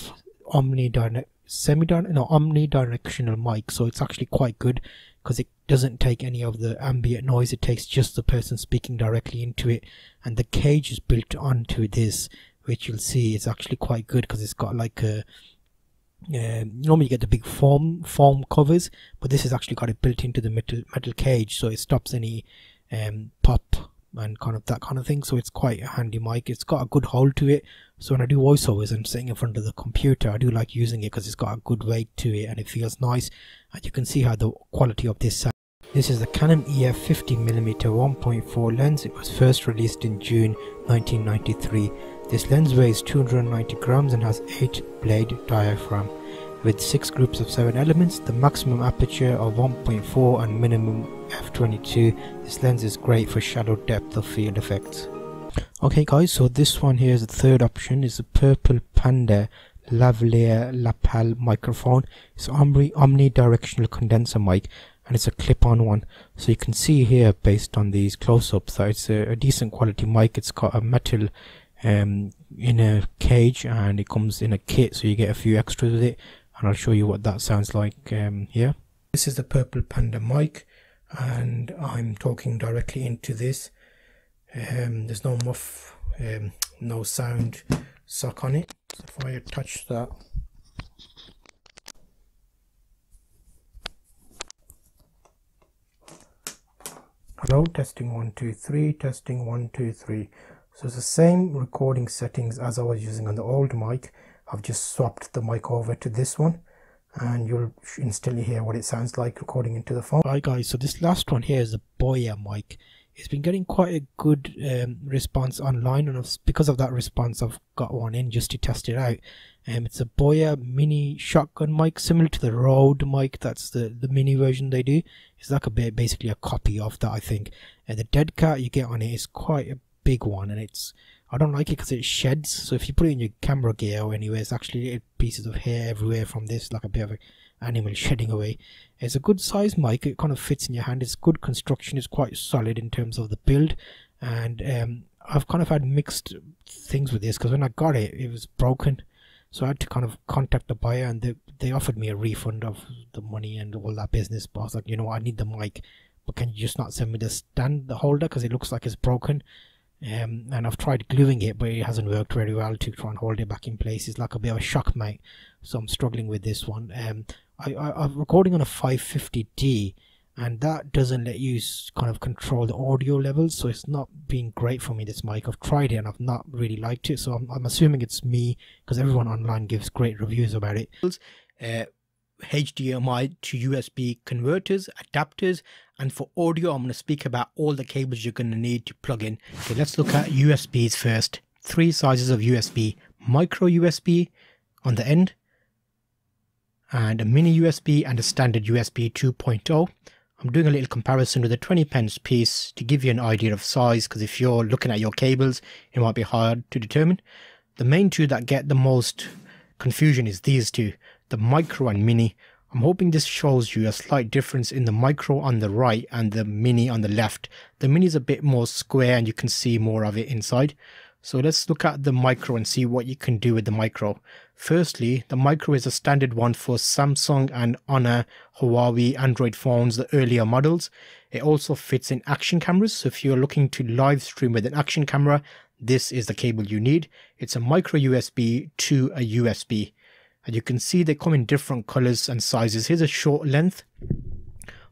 omnidirect semi no, omnidirectional mic, so it's actually quite good because it doesn't take any of the ambient noise. It takes just the person speaking directly into it, and the cage is built onto this, which you'll see is actually quite good because it's got like a Uh, normally you get the big foam foam covers, but this has actually got it built into the metal metal cage, so it stops any um, pop and kind of that kind of thing. So it's quite a handy mic. It's got a good hold to it, so when I do voiceovers and sitting in front of the computer, I do like using it because it's got a good weight to it and it feels nice. And you can see how the quality of this sound. This is the Canon E F fifty millimeter one point four lens. It was first released in June nineteen ninety-three. This lens weighs two hundred ninety grams and has eight blade diaphragm. With six groups of seven elements, the maximum aperture of one point four and minimum f twenty-two, this lens is great for shadow depth of field effects. Okay guys, so this one here is the third option, is the Purple Panda lavalier lapel microphone. It's omni omnidirectional condenser mic, and it's a clip-on one, so you can see here based on these close-ups that it's a, a decent quality mic. It's got a metal um in a cage and it comes in a kit, so you get a few extras with it, and I'll show you what that sounds like um here. This is the Purple Panda mic and I'm talking directly into this. Um there's no muff, um no sound suck on it. So if I attach that, hello, testing one two three, testing one two three. So it's the same recording settings as I was using on the old mic. I've just swapped the mic over to this one and you'll instantly hear what it sounds like recording into the phone. Alright guys, so this last one here is a Boya mic. It's been getting quite a good um, response online, and I've, because of that response I've got one in just to test it out. Um, it's a Boya mini shotgun mic, similar to the Rode mic. That's the, the mini version they do. It's like a bit, basically a copy of that I think. And the dead cat you get on it is quite a big one, and it's, I don't like it because it sheds, so if you put it in your camera gear or anywhere, it's actually pieces of hair everywhere from this, like a bit of an animal shedding away. It's a good size mic, it kind of fits in your hand, it's good construction, it's quite solid in terms of the build, and um, I've kind of had mixed things with this because when I got it, it was broken, so I had to kind of contact the buyer, and they, they offered me a refund of the money and all that business, but I was like, you know what, I need the mic, but can you just not send me the stand, the holder, because it looks like it's broken. Um, and I've tried gluing it, but it hasn't worked very well to try and hold it back in place. It's like a bit of a shock mount, so I'm struggling with this one. Um, I, I, I'm recording on a five fifty D, and that doesn't let you kind of control the audio levels, so it's not being great for me, this mic. I've tried it and I've not really liked it, so I'm, I'm assuming it's me, because everyone online gives great reviews about it. Uh, H D M I to U S B converters, adapters, and for audio I'm going to speak about all the cables you're going to need to plug in. Okay, let's look at U S Bs first. Three sizes of U S B: micro U S B on the end, and a mini U S B, and a standard U S B two point oh. I'm doing a little comparison with a twenty pence piece to give you an idea of size, because if you're looking at your cables it might be hard to determine. The main two that get the most confusion is these two, the micro and mini. I'm hoping this shows you a slight difference in the micro on the right and the mini on the left. The mini is a bit more square and you can see more of it inside. So let's look at the micro and see what you can do with the micro. Firstly, the micro is a standard one for Samsung and Honor, Huawei, Android phones, the earlier models. It also fits in action cameras, so if you're looking to live stream with an action camera, this is the cable you need. It's a micro U S B to a U S B. And you can see they come in different colors and sizes. Here's a short length.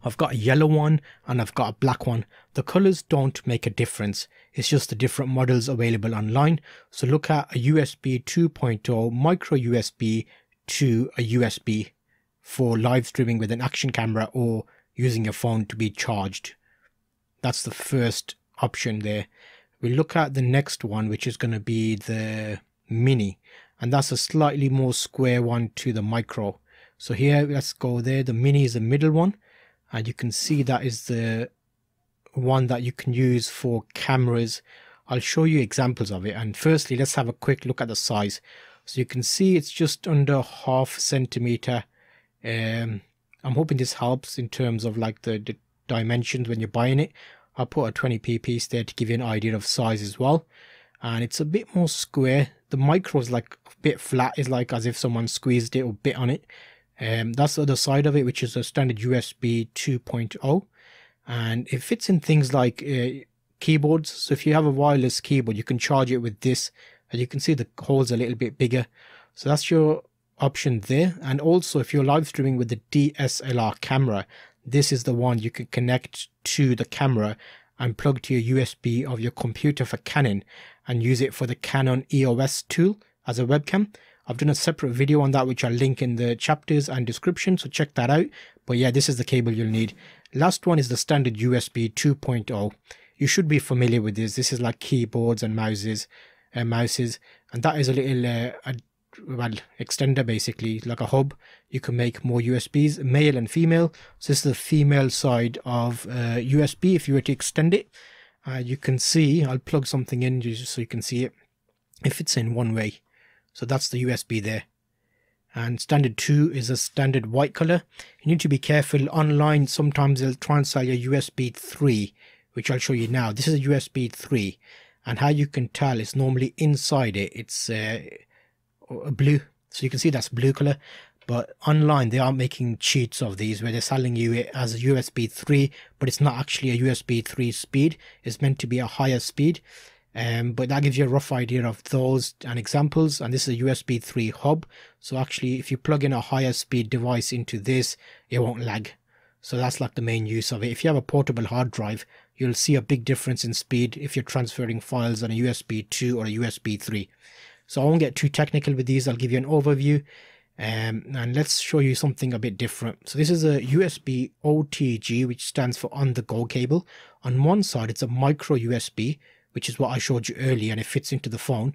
I've got a yellow one and I've got a black one. The colors don't make a difference. It's just the different models available online. So look at a U S B two point oh, micro U S B to a U S B for live streaming with an action camera or using your phone to be charged. That's the first option there. We look at the next one, which is going to be the mini, and that's a slightly more square one to the micro. So here, let's go there. The mini is the middle one, and you can see that is the one that you can use for cameras. I'll show you examples of it, and firstly let's have a quick look at the size. So you can see it's just under half centimeter. um I'm hoping this helps in terms of like the, the dimensions when you're buying it. I'll put a twenty p piece there to give you an idea of size as well, and it's a bit more square. The micro is like a bit flat, is like as if someone squeezed it or bit on it. Um that's the other side of it, which is a standard U S B two point oh, and it fits in things like uh, keyboards. So if you have a wireless keyboard, you can charge it with this, and you can see the hole's a little bit bigger. So that's your option there. And also if you're live streaming with the D S L R camera, this is the one you can connect to the camera and plug to your U S B of your computer for Canon and use it for the Canon E O S tool as a webcam. I've done a separate video on that, which I'll link in the chapters and description, so check that out. But yeah, this is the cable you'll need. Last one is the standard U S B two point oh. You should be familiar with this. This is like keyboards and mouses and mouses, and that is a little uh, a, well, extender, basically like a hub. You can make more U S Bs, male and female. So this is the female side of uh, U S B. If you were to extend it, uh, you can see I'll plug something in just so you can see it. It fits in one way, so that's the U S B there. And standard two is a standard white color. You need to be careful online. Sometimes they'll try and sell your U S B three, which I'll show you now. This is a U S B three, and how you can tell is normally inside it, it's uh, blue. So you can see that's blue color, but online they are making cheats of these where they're selling you it as a U S B three, but it's not actually a U S B three speed. It's meant to be a higher speed. Um, but that gives you a rough idea of those and examples. And this is a U S B three hub. So actually if you plug in a higher speed device into this, it won't lag. So that's like the main use of it. If you have a portable hard drive, you'll see a big difference in speed if you're transferring files on a U S B two or a U S B three. So I won't get too technical with these. I'll give you an overview, um, and let's show you something a bit different. So this is a U S B O T G, which stands for on-the-go cable. On one side, it's a micro U S B, which is what I showed you earlier, and it fits into the phone.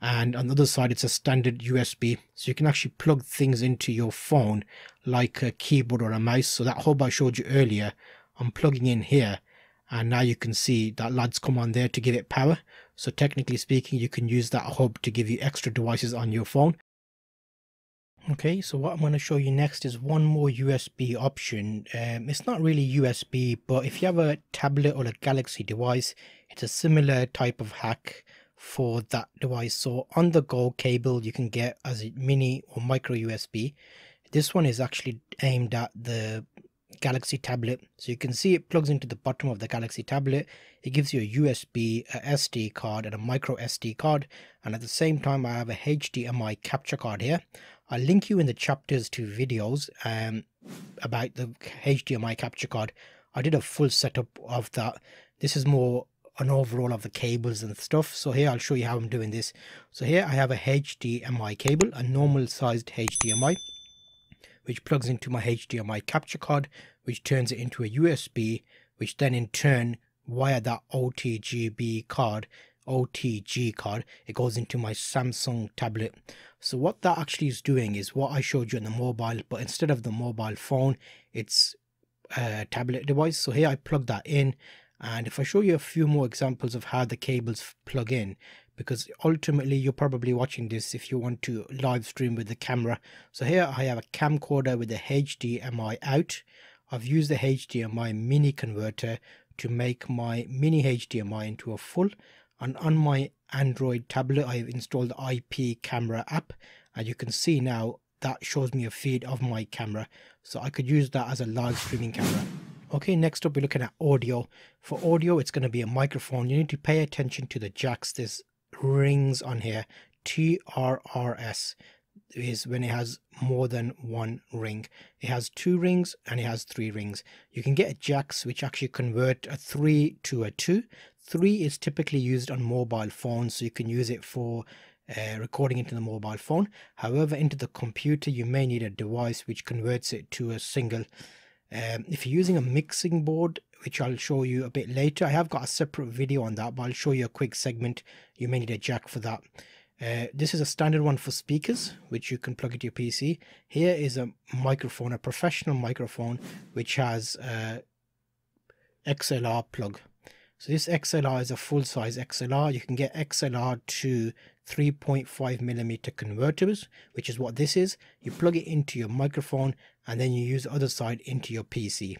And on the other side, it's a standard U S B, so you can actually plug things into your phone like a keyboard or a mouse. So that hub I showed you earlier, I'm plugging in here, and now you can see that L E Ds come on there to give it power. So technically speaking, you can use that hub to give you extra devices on your phone. Okay, so what I'm going to show you next is one more U S B option. Um, it's not really U S B, but if you have a tablet or a Galaxy device, it's a similar type of hack for that device. So on the go cable you can get as a mini or micro U S B. This one is actually aimed at the Galaxy tablet, so you can see it plugs into the bottom of the Galaxy tablet. It gives you a U S B, a S D card and a micro S D card, and at the same time I have a H D M I capture card here. I'll link you in the chapters to videos um, about the H D M I capture card. I did a full setup of that. This is more an overall of the cables and stuff. So here I'll show you how I'm doing this. So here I have a H D M I cable, a normal sized H D M I, which plugs into my H D M I capture card, which turns it into a U S B, which then in turn via that O T G B card O T G card it goes into my Samsung tablet. So what that actually is doing is what I showed you on the mobile, but instead of the mobile phone, it's a tablet device. So here I plug that in, and if I show you a few more examples of how the cables plug in, because ultimately you're probably watching this if you want to live stream with the camera. So here I have a camcorder with a H D M I out. I've used the H D M I mini converter to make my mini H D M I into a full, and on my Android tablet I've installed the I P camera app, and you can see now that shows me a feed of my camera, so I could use that as a live streaming camera. Okay, next up we're looking at audio. For audio, it's going to be a microphone. You need to pay attention to the jacks. There's rings on here. T R R S is when it has more than one ring. It has two rings and it has three rings. You can get jacks which actually convert a three to a two. Three is typically used on mobile phones, so you can use it for Uh, recording into the mobile phone. However, into the computer you may need a device which converts it to a single. Um, if you're using a mixing board, which I'll show you a bit later, I have got a separate video on that, but I'll show you a quick segment. You may need a jack for that. Uh, this is a standard one for speakers, which you can plug into your P C. Here is a microphone, a professional microphone, which has uh, X L R plug. So this X L R is a full-size X L R. You can get X L R to three point five millimeter converters, which is what this is. You plug it into your microphone and then you use the other side into your P C.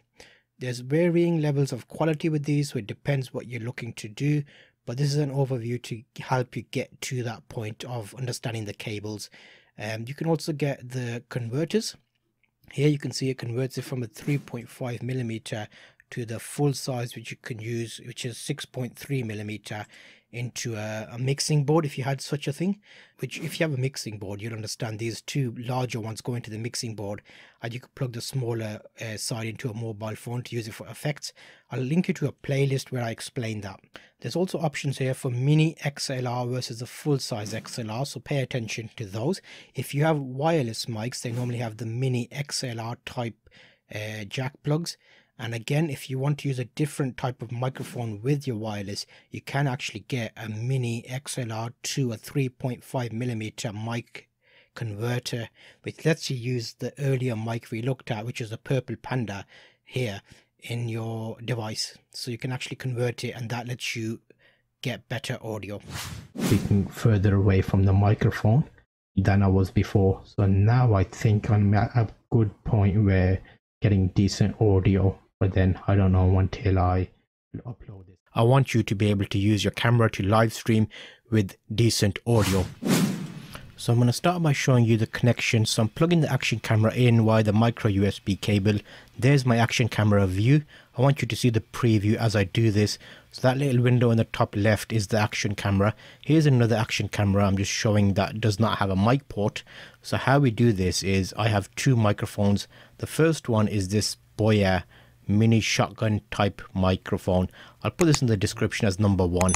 There's varying levels of quality with these, so it depends what you're looking to do. But this is an overview to help you get to that point of understanding the cables. Um, you can also get the converters. Here you can see it converts it from a three point five millimeter to the full size, which you can use, which is six point three millimeter, into a, a mixing board if you had such a thing. Which, if you have a mixing board, you'll understand these two larger ones go into the mixing board, and you can plug the smaller uh, side into a mobile phone to use it for effects. I'll link you to a playlist where I explain that. There's also options here for mini X L R versus the full size X L R, so pay attention to those. If you have wireless mics, they normally have the mini X L R type uh, jack plugs. And again, if you want to use a different type of microphone with your wireless, you can actually get a mini X L R to a three point five millimeter mic converter, which lets you use the earlier mic we looked at, which is a Purple Panda, here in your device. So you can actually convert it, and that lets you get better audio. Speaking further away from the microphone than I was before. So now I think I'm at a good point where getting decent audio. But then I don't know until I upload this. I want you to be able to use your camera to live stream with decent audio. So I'm going to start by showing you the connection. So I'm plugging the action camera in via the micro U S B cable. There's my action camera view. I want you to see the preview as I do this. So that little window in the top left is the action camera. Here's another action camera I'm just showing that does not have a mic port. So how we do this is I have two microphones. The first one is this Boya mini shotgun type microphone. I'll put this in the description as number one.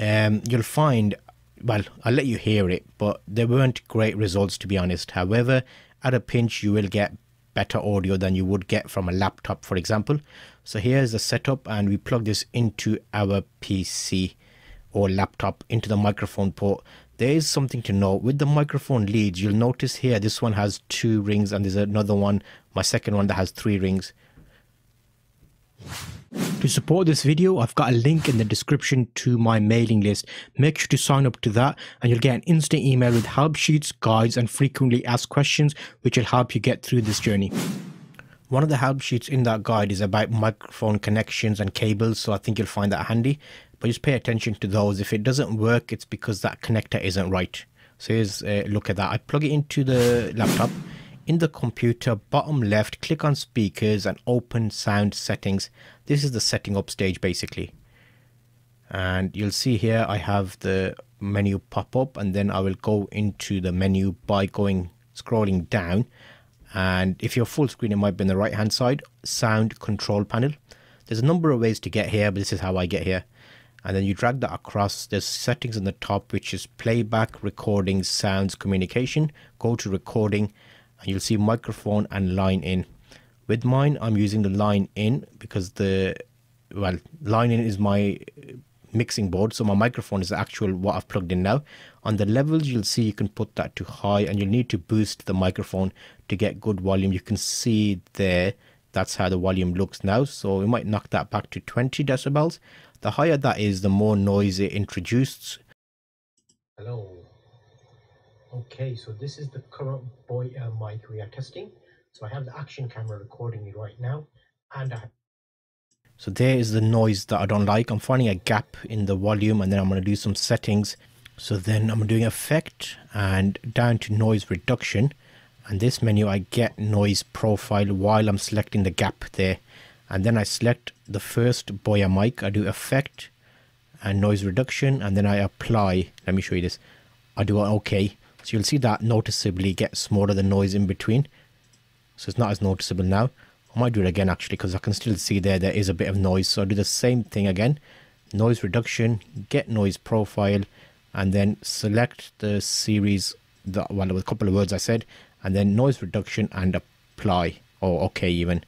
Um, you'll find, well, I'll let you hear it, but there weren't great results, to be honest. However, at a pinch, you will get better audio than you would get from a laptop, for example. So here's the setup, and we plug this into our P C or laptop into the microphone port. There is something to note with the microphone leads. You'll notice here, this one has two rings, and there's another one, my second one, that has three rings. To support this video, I've got a link in the description to my mailing list. Make sure to sign up to that, and you'll get an instant email with help sheets, guides, and frequently asked questions, which will help you get through this journey. One of the help sheets in that guide is about microphone connections and cables, so I think you'll find that handy. But just pay attention to those. If it doesn't work, it's because that connector isn't right. So here's a look at that. I plug it into the laptop. In the computer, bottom left, click on speakers and open sound settings. This is the setting up stage basically. And you'll see here I have the menu pop up, and then I will go into the menu by going scrolling down. And if you're full screen, it might be on the right hand side, sound control panel. There's a number of ways to get here, but this is how I get here. And then you drag that across. There's settings on the top, which is playback, recording, sounds, communication. Go to recording. You'll see microphone and line in. With mine, I'm using the line in because the, well, line in is my mixing board. So my microphone is the actual what I've plugged in now. On the levels, you'll see you can put that to high, and you'll need to boost the microphone to get good volume. You can see there, that's how the volume looks now. So we might knock that back to twenty decibels. The higher that is, the more noise it introduces. Hello. Okay, so this is the current Boya mic we are testing. So I have the action camera recording me right now, and I... So there is the noise that I don't like. I'm finding a gap in the volume, and then I'm going to do some settings. So then I'm doing effect and down to noise reduction. And this menu, I get noise profile while I'm selecting the gap there. And then I select the first Boya mic. I do effect and noise reduction, and then I apply. Let me show you this. I do an okay. So you'll see that noticeably gets smaller, the noise in between. So it's not as noticeable now. I might do it again actually, because I can still see there, there is a bit of noise. So I do the same thing again. Noise reduction, get noise profile, and then select the series, that well, there was a couple of words I said, and then noise reduction and apply, or okay even.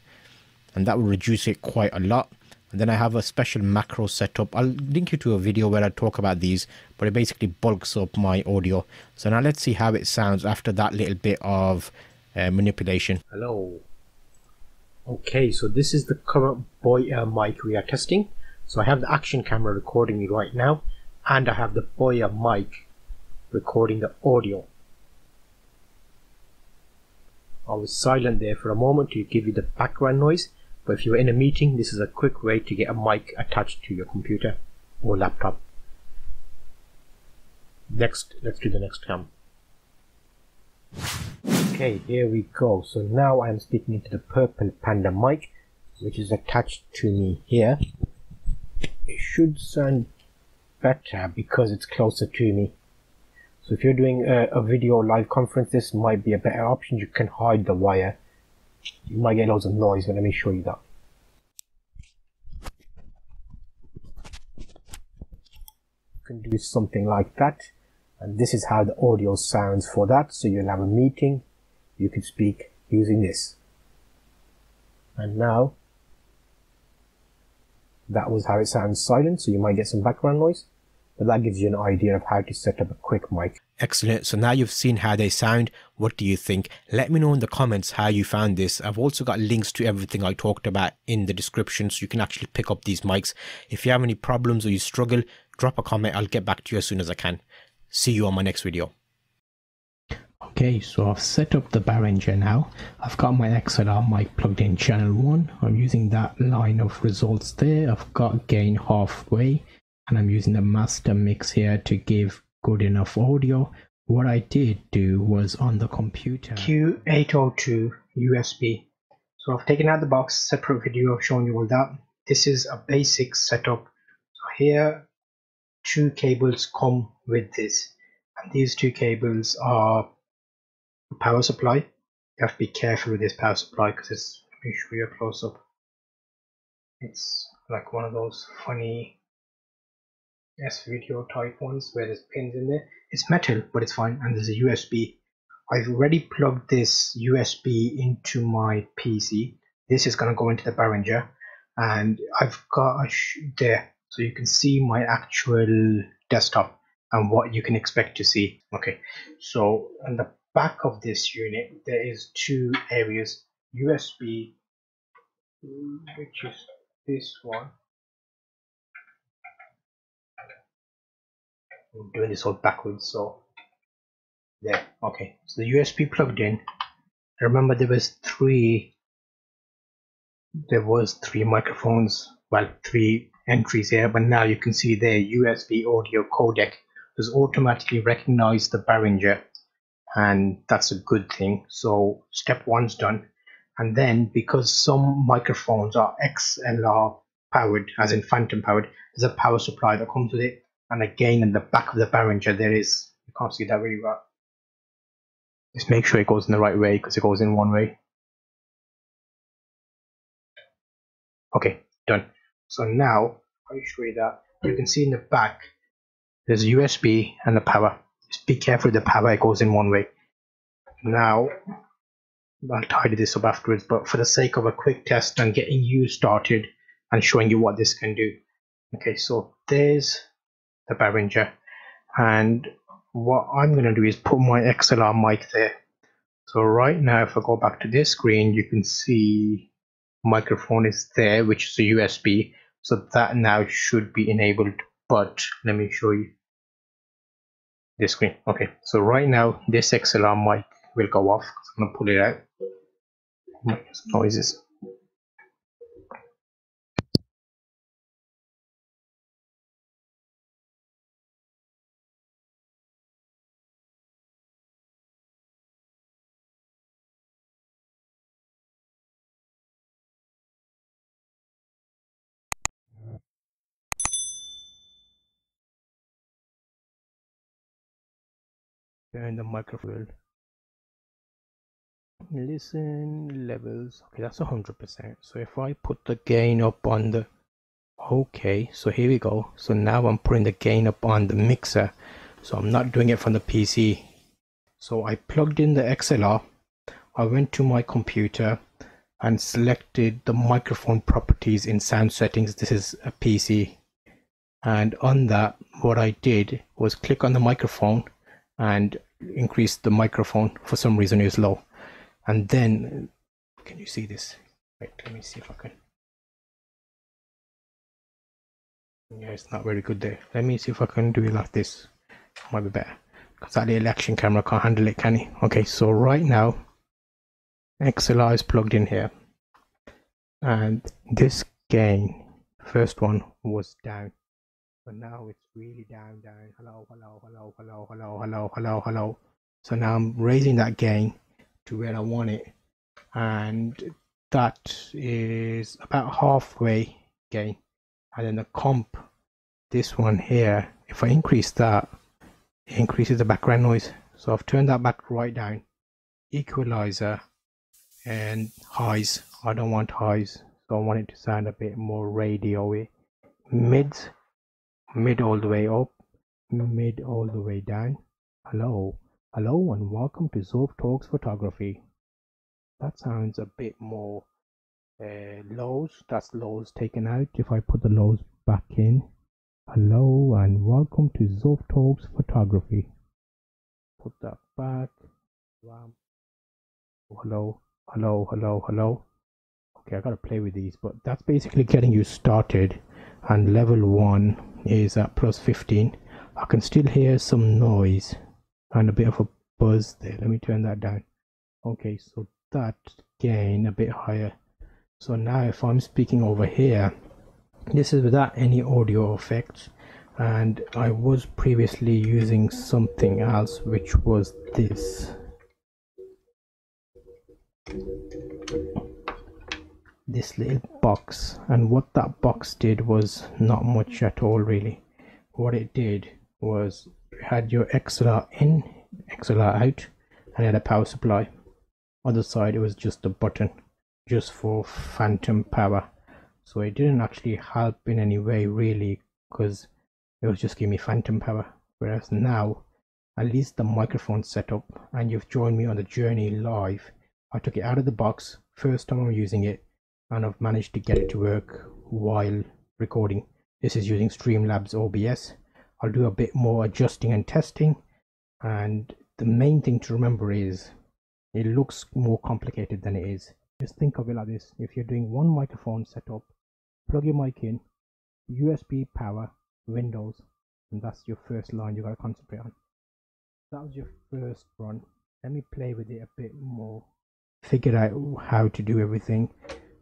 and that will reduce it quite a lot. And then I have a special macro setup. I'll link you to a video where I talk about these, but it basically bulks up my audio. So now let's see how it sounds after that little bit of uh, manipulation. Hello. Okay, so this is the current Boya mic we are testing. So I have the action camera recording me right now, and I have the Boya mic recording the audio. I was silent there for a moment to give you the background noise, but if you're in a meeting, this is a quick way to get a mic attached to your computer or laptop. Next, let's do the next cam. Okay, here we go. So now I'm speaking into the Purple Panda mic, which is attached to me here. It should sound better because it's closer to me. So if you're doing a, a video live conference, this might be a better option. You can hide the wire. You might get loads of noise, but let me show you that. You can do something like that. And this is how the audio sounds for that. So you'll have a meeting. You can speak using this. And now, that was how it sounds silent. So you might get some background noise. But that gives you an idea of how to set up a quick mic. Excellent. So now you've seen how they sound. What do you think? Let me know in the comments how you found this. I've also got links to everything I talked about in the description, so you can actually pick up these mics. If you have any problems or you struggle, drop a comment. I'll get back to you as soon as I can. See you on my next video. Okay, so I've set up the Behringer now. I've got my X L R mic plugged in channel one. I'm using that line of results there. I've got gain halfway. And I'm using the master mix here to give good enough audio. What I did do was on the computer. Q eight oh two U S B. So I've taken out the box, separate video showing you all that. This is a basic setup. So here, two cables come with this. And these two cables are power supply. You have to be careful with this power supply because it's, let me show you a close up. It's like one of those funny S video type ones where there's pins in there. It's metal, but it's fine, and there's a U S B. I've already plugged this U S B into my P C. This is going to go into the Behringer, and I've got a sh there, so you can see my actual desktop and what you can expect to see. Okay, so on the back of this unit there is two areas, U S B, which is this one. I'm doing this all backwards, so there. Okay, so the U S B plugged in. I remember there was three there was three microphones, well, three entries here, but now you can see there U S B audio codec has automatically recognized the Behringer, and that's a good thing. So step one's done. And then, because some microphones are X L R powered, as in phantom powered, there's a power supply that comes with it. And again, in the back of the Behringer, there is, you can't see that really well. Just make sure it goes in the right way, because it goes in one way. Okay, done. So now, I'll show you that. You can see in the back, there's U S B and the power. Just be careful with the power, it goes in one way. Now, I'll tidy this up afterwards, but for the sake of a quick test and getting you started and showing you what this can do. Okay, so there's the Behringer, and what I'm going to do is put my X L R mic there. So right now, if I go back to this screen, you can see microphone is there, which is a U S B, so that now should be enabled. But let me show you this screen. Okay, so right now this X L R mic will go off. I'm going to pull it out. Make some noises. And the microphone, listen levels. Okay, that's a hundred percent. So if I put the gain up on the, okay, so here we go. So now I'm putting the gain up on the mixer, so I'm not doing it from the P C. So I plugged in the X L R, I went to my computer, and selected the microphone properties in sound settings. This is a P C. And on that, what I did was click on the microphone and increase the microphone. For some reason, it was low. And then, can you see this? Wait, let me see if I can. Yeah, it's not very good there. Let me see if I can do it like this. Might be better. Because that little action camera can't handle it, can it? Okay, so right now, X L R is plugged in here. And this gain, first one, was down. But now it's really down, down. Hello, hello, hello, hello, hello, hello, hello, hello. So now I'm raising that gain to where I want it. And that is about halfway gain. And then the comp, this one here, if I increase that, it increases the background noise. So I've turned that back right down. Equalizer and highs. I don't want highs. So I want it to sound a bit more radio-y. Mids. Mid all the way up, mid all the way down. Hello, hello, and welcome to Zulf Photography. That sounds a bit more uh, lows. That's lows taken out. If I put the lows back in, hello and welcome to Zulf Photography. Put that back. Wow. Hello, hello, hello, hello. Okay, I gotta play with these, but that's basically getting you started. And level one is at plus fifteen. I can still hear some noise and a bit of a buzz there. Let me turn that down. Okay, so that gain a bit higher. So now if I'm speaking over here, this is without any audio effects, and I was previously using something else, which was this. This little box, and what that box did was not much at all really. What it did was you had your X L R in, X L R out, and it had a power supply. Other side it was just a button, just for phantom power. So it didn't actually help in any way really, because it was just giving me phantom power. Whereas now, at least the microphone's set up, and you've joined me on the journey live. I took it out of the box, first time I'm using it, and I've managed to get it to work while recording. This is using Streamlabs O B S. I'll do a bit more adjusting and testing, and the main thing to remember is it looks more complicated than it is. Just think of it like this. If you're doing one microphone setup, plug your mic in, U S B power, Windows, and that's your first line you gotta concentrate on. That was your first run. Let me play with it a bit more, figure out how to do everything.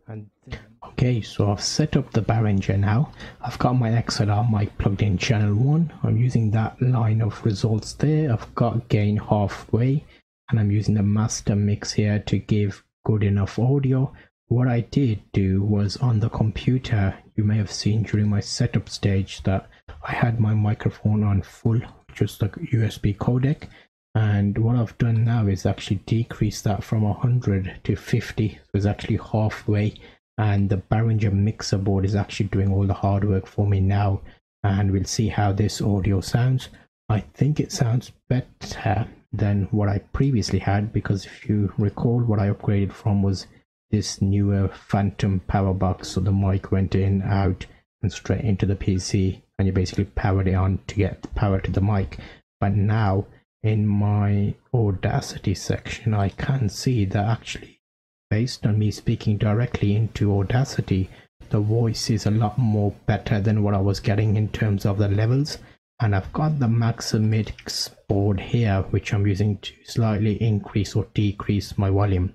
And then... Okay, so I've set up the Behringer now. I've got my X L R mic plugged in channel one. I'm using that line of results there. I've got gain halfway, and I'm using the master mix here to give good enough audio. What I did do was on the computer, you may have seen during my setup stage that I had my microphone on full, just like U S B codec. And what I've done now is actually decrease that from one hundred to fifty. So it's actually halfway, and the Behringer mixer board is actually doing all the hard work for me now, and we'll see how this audio sounds. I think it sounds better than what I previously had, because if you recall, what I upgraded from was this newer phantom power box. So the mic went in, out, and straight into the P C, and you basically powered it on to get power to the mic. But now in my Audacity section, I can see that actually, based on me speaking directly into Audacity, the voice is a lot more better than what I was getting in terms of the levels. And I've got the Maximix board here, which I'm using to slightly increase or decrease my volume.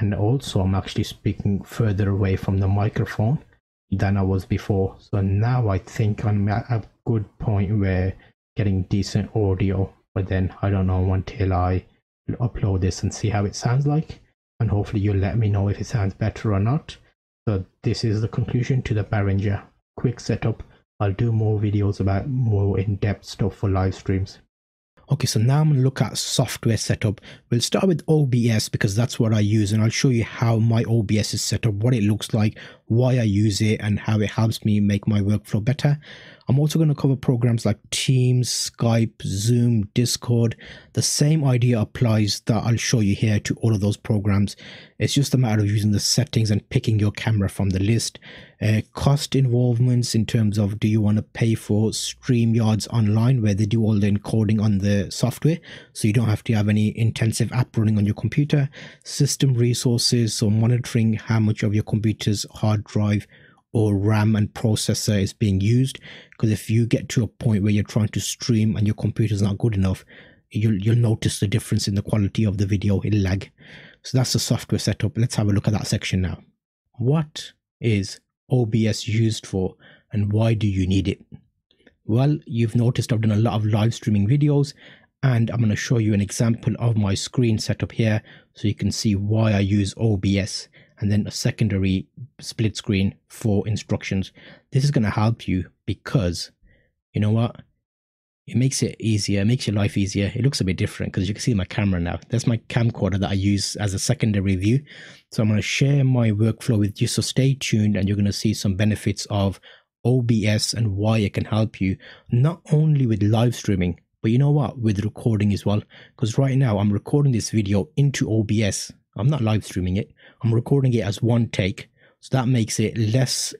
And also I'm actually speaking further away from the microphone than I was before. So now I think I'm at a good point where getting decent audio. But then I don't know until I upload this and see how it sounds like, and hopefully you'll let me know if it sounds better or not. So this is the conclusion to the Behringer quick setup. I'll do more videos about more in-depth stuff for live streams. Okay, so now I'm going to look at software setup. We'll start with O B S because that's what I use, and I'll show you how my O B S is set up, what it looks like, why I use it and how it helps me make my workflow better. I'm also going to cover programs like Teams, Skype, Zoom, Discord. The same idea applies that I'll show you here to all of those programs. It's just a matter of using the settings and picking your camera from the list. Uh, cost involvements in terms of, do you want to pay for StreamYards online, where they do all the encoding on the software so you don't have to have any intensive app running on your computer. System resources, so monitoring how much of your computer's hard drive or RAM and processor is being used, because if you get to a point where you're trying to stream and your computer's not good enough, you'll, you'll notice the difference in the quality of the video, it'll lag. So that's the software setup. Let's have a look at that section now. What is O B S used for and why do you need it? Well, you've noticed I've done a lot of live streaming videos, and I'm going to show you an example of my screen setup here so you can see why I use O B S, and then a secondary split screen for instructions. This is going to help you because, you know what, it makes it easier, it makes your life easier. It looks a bit different because you can see my camera now. That's my camcorder that I use as a secondary view. So I'm going to share my workflow with you. So stay tuned and you're going to see some benefits of O B S and why it can help you, not only with live streaming, but you know what, with recording as well. Because right now I'm recording this video into O B S. I'm not live streaming it. I'm recording it as one take. So that makes it less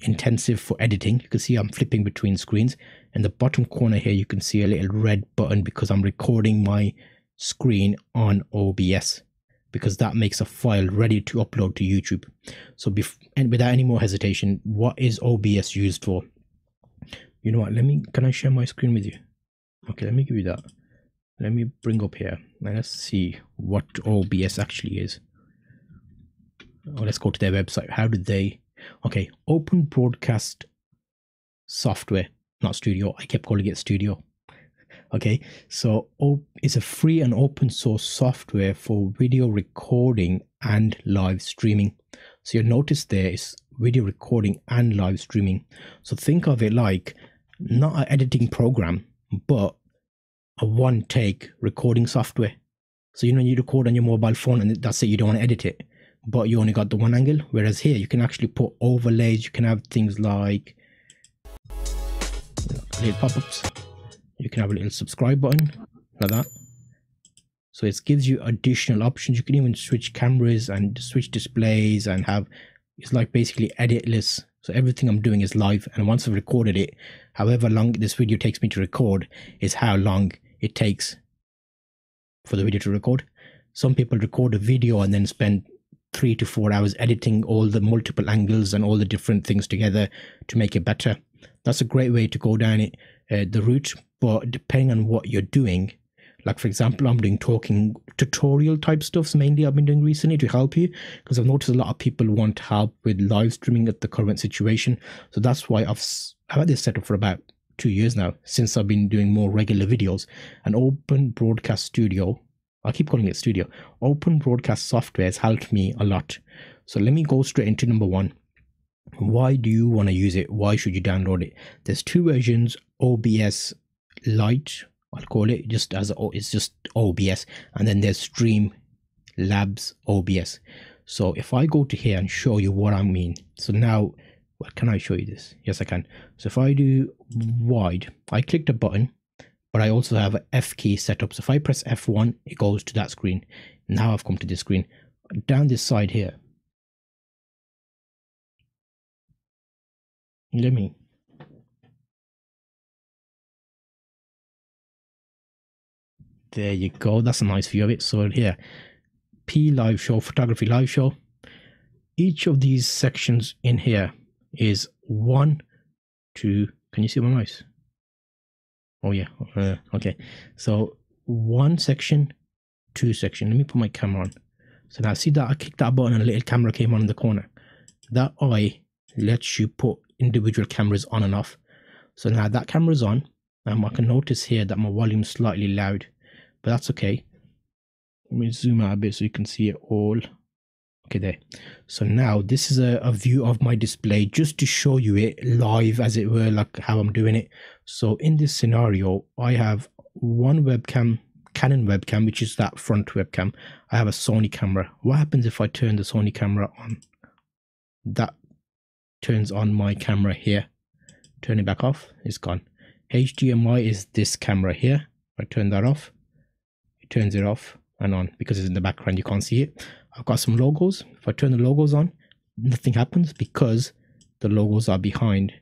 intensive for editing. You can see I'm flipping between screens. In the bottom corner here, you can see a little red button because I'm recording my screen on O B S, because that makes a file ready to upload to YouTube. So bef and without any more hesitation, what is O B S used for? You know what? Let me, can I share my screen with you? Okay, let me give you that. Let me bring up here and let's see what O B S actually is. Oh, let's go to their website. How did they? Okay, Open Broadcast Software, not Studio. I kept calling it Studio. Okay, so it's a free and open source software for video recording and live streaming. So you'll notice there is video recording and live streaming. So think of it like not an editing program, but a one take recording software. So you know, you record on your mobile phone and that's it, you don't want to edit it, but you only got the one angle. Whereas here you can actually put overlays, you can have things like little pop-ups, you can have a little subscribe button like that. So it gives you additional options. You can even switch cameras and switch displays and have, it's like basically editless. So everything I'm doing is live, and once I've recorded it, however long this video takes me to record is how long it takes for the video to record. Some people record a video and then spend three to four hours editing all the multiple angles and all the different things together to make it better. That's a great way to go down it, uh, the route, but depending on what you're doing, like for example, I'm doing talking tutorial type stuff mainly I've been doing recently to help you, because I've noticed a lot of people want help with live streaming at the current situation. So that's why I've, I've had this set up for about two years now, since I've been doing more regular videos. And Open Broadcast Studio, I keep calling it Studio, Open Broadcast Software has helped me a lot. So let me go straight into number one. Why do you want to use it? Why should you download it? There's two versions, O B S Lite, I'll call it just as it's just O B S, and then there's Streamlabs O B S. So if I go to here and show you what I mean, so now what can I show you this? Yes, I can. So if I do wide, I clicked a button, but I also have an F key set up. So if I press F one, it goes to that screen. Now I've come to this screen. Down this side here, let me there you go. That's a nice view of it. So here, P live show, photography live show. Each of these sections in here is one, two. Can you see my mouse? Oh yeah. Uh, okay. So one section, two section. Let me put my camera on. So now see that I kicked that button and a little camera came on in the corner. That eye lets you put individual cameras on and off. So now that camera's on, and I can notice here that my volume's slightly loud, but that's okay. Let me zoom out a bit so you can see it all. Okay, there. So now this is a, a view of my display just to show you it live, as it were, like how I'm doing it. So in this scenario, I have one webcam, Canon webcam, which is that front webcam. I have a Sony camera. What happens if I turn the Sony camera on? That turns on my camera here. Turn it back off, it's gone. H D M I is this camera here. I turn that off, it turns it off and on because it's in the background, you can't see it. I've got some logos. If I turn the logos on, nothing happens because the logos are behind.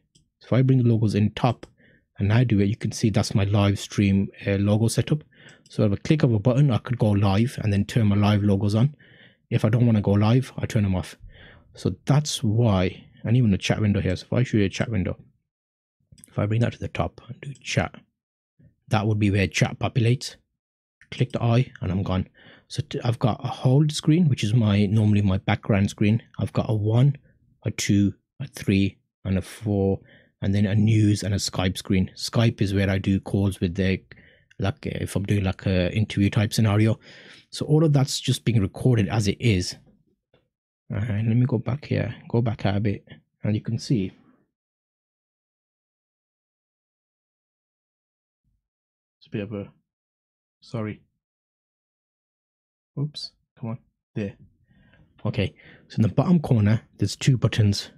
So if I bring the logos in top and I do it, you can see that's my live stream uh, logo setup. So with a click of a button, I could go live and then turn my live logos on. If I don't want to go live, I turn them off. So that's why, and even the chat window here. So if I show you a chat window, if I bring that to the top and do chat, that would be where chat populates. Click the eye and I'm gone. So I've got a hold screen, which is my normally my background screen. I've got a one, a two, a three, and a four, and then a news and a Skype screen. Skype is where I do calls with their, like if I'm doing like a interview type scenario. So all of that's just being recorded as it is. All right, let me go back here, go back a bit, and you can see. It's a bit of a, sorry. Oops, come on, there. Okay, so in the bottom corner, there's two buttons,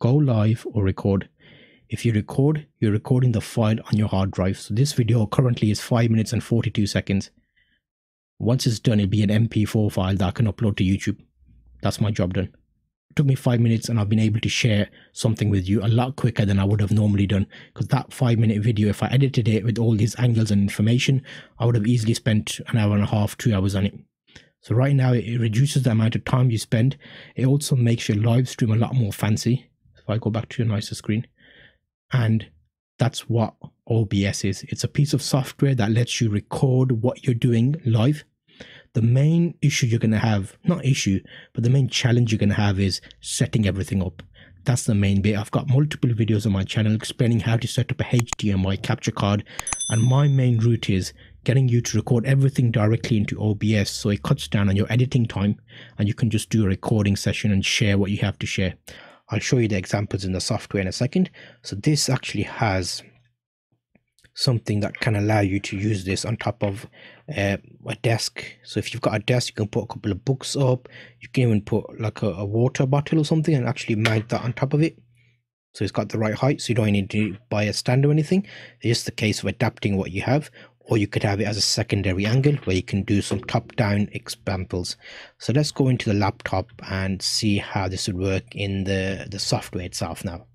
go live or record. If you record, you're recording the file on your hard drive. So this video currently is five minutes and forty-two seconds. Once it's done, it'll be an M P four file that I can upload to YouTube. That's my job done. It took me five minutes and I've been able to share something with you a lot quicker than I would have normally done. Because that five minute video, if I edited it with all these angles and information, I would have easily spent an hour and a half, two hours on it. So right now it reduces the amount of time you spend. It also makes your live stream a lot more fancy. If I go back to a nicer screen, and that's what O B S is. It's a piece of software that lets you record what you're doing live. The main issue you're going to have, not issue, but the main challenge you're going to have is setting everything up. That's the main bit. I've got multiple videos on my channel explaining how to set up a H D M I capture card. And my main route is getting you to record everything directly into O B S, so it cuts down on your editing time and you can just do a recording session and share what you have to share. I'll show you the examples in the software in a second. So this actually has something that can allow you to use this on top of uh, a desk. So if you've got a desk, you can put a couple of books up. You can even put like a, a water bottle or something and actually mount that on top of it. So it's got the right height, so you don't need to buy a stand or anything. It's just a case of adapting what you have, or you could have it as a secondary angle where you can do some top-down examples. So let's go into the laptop and see how this would work in the, the software itself now.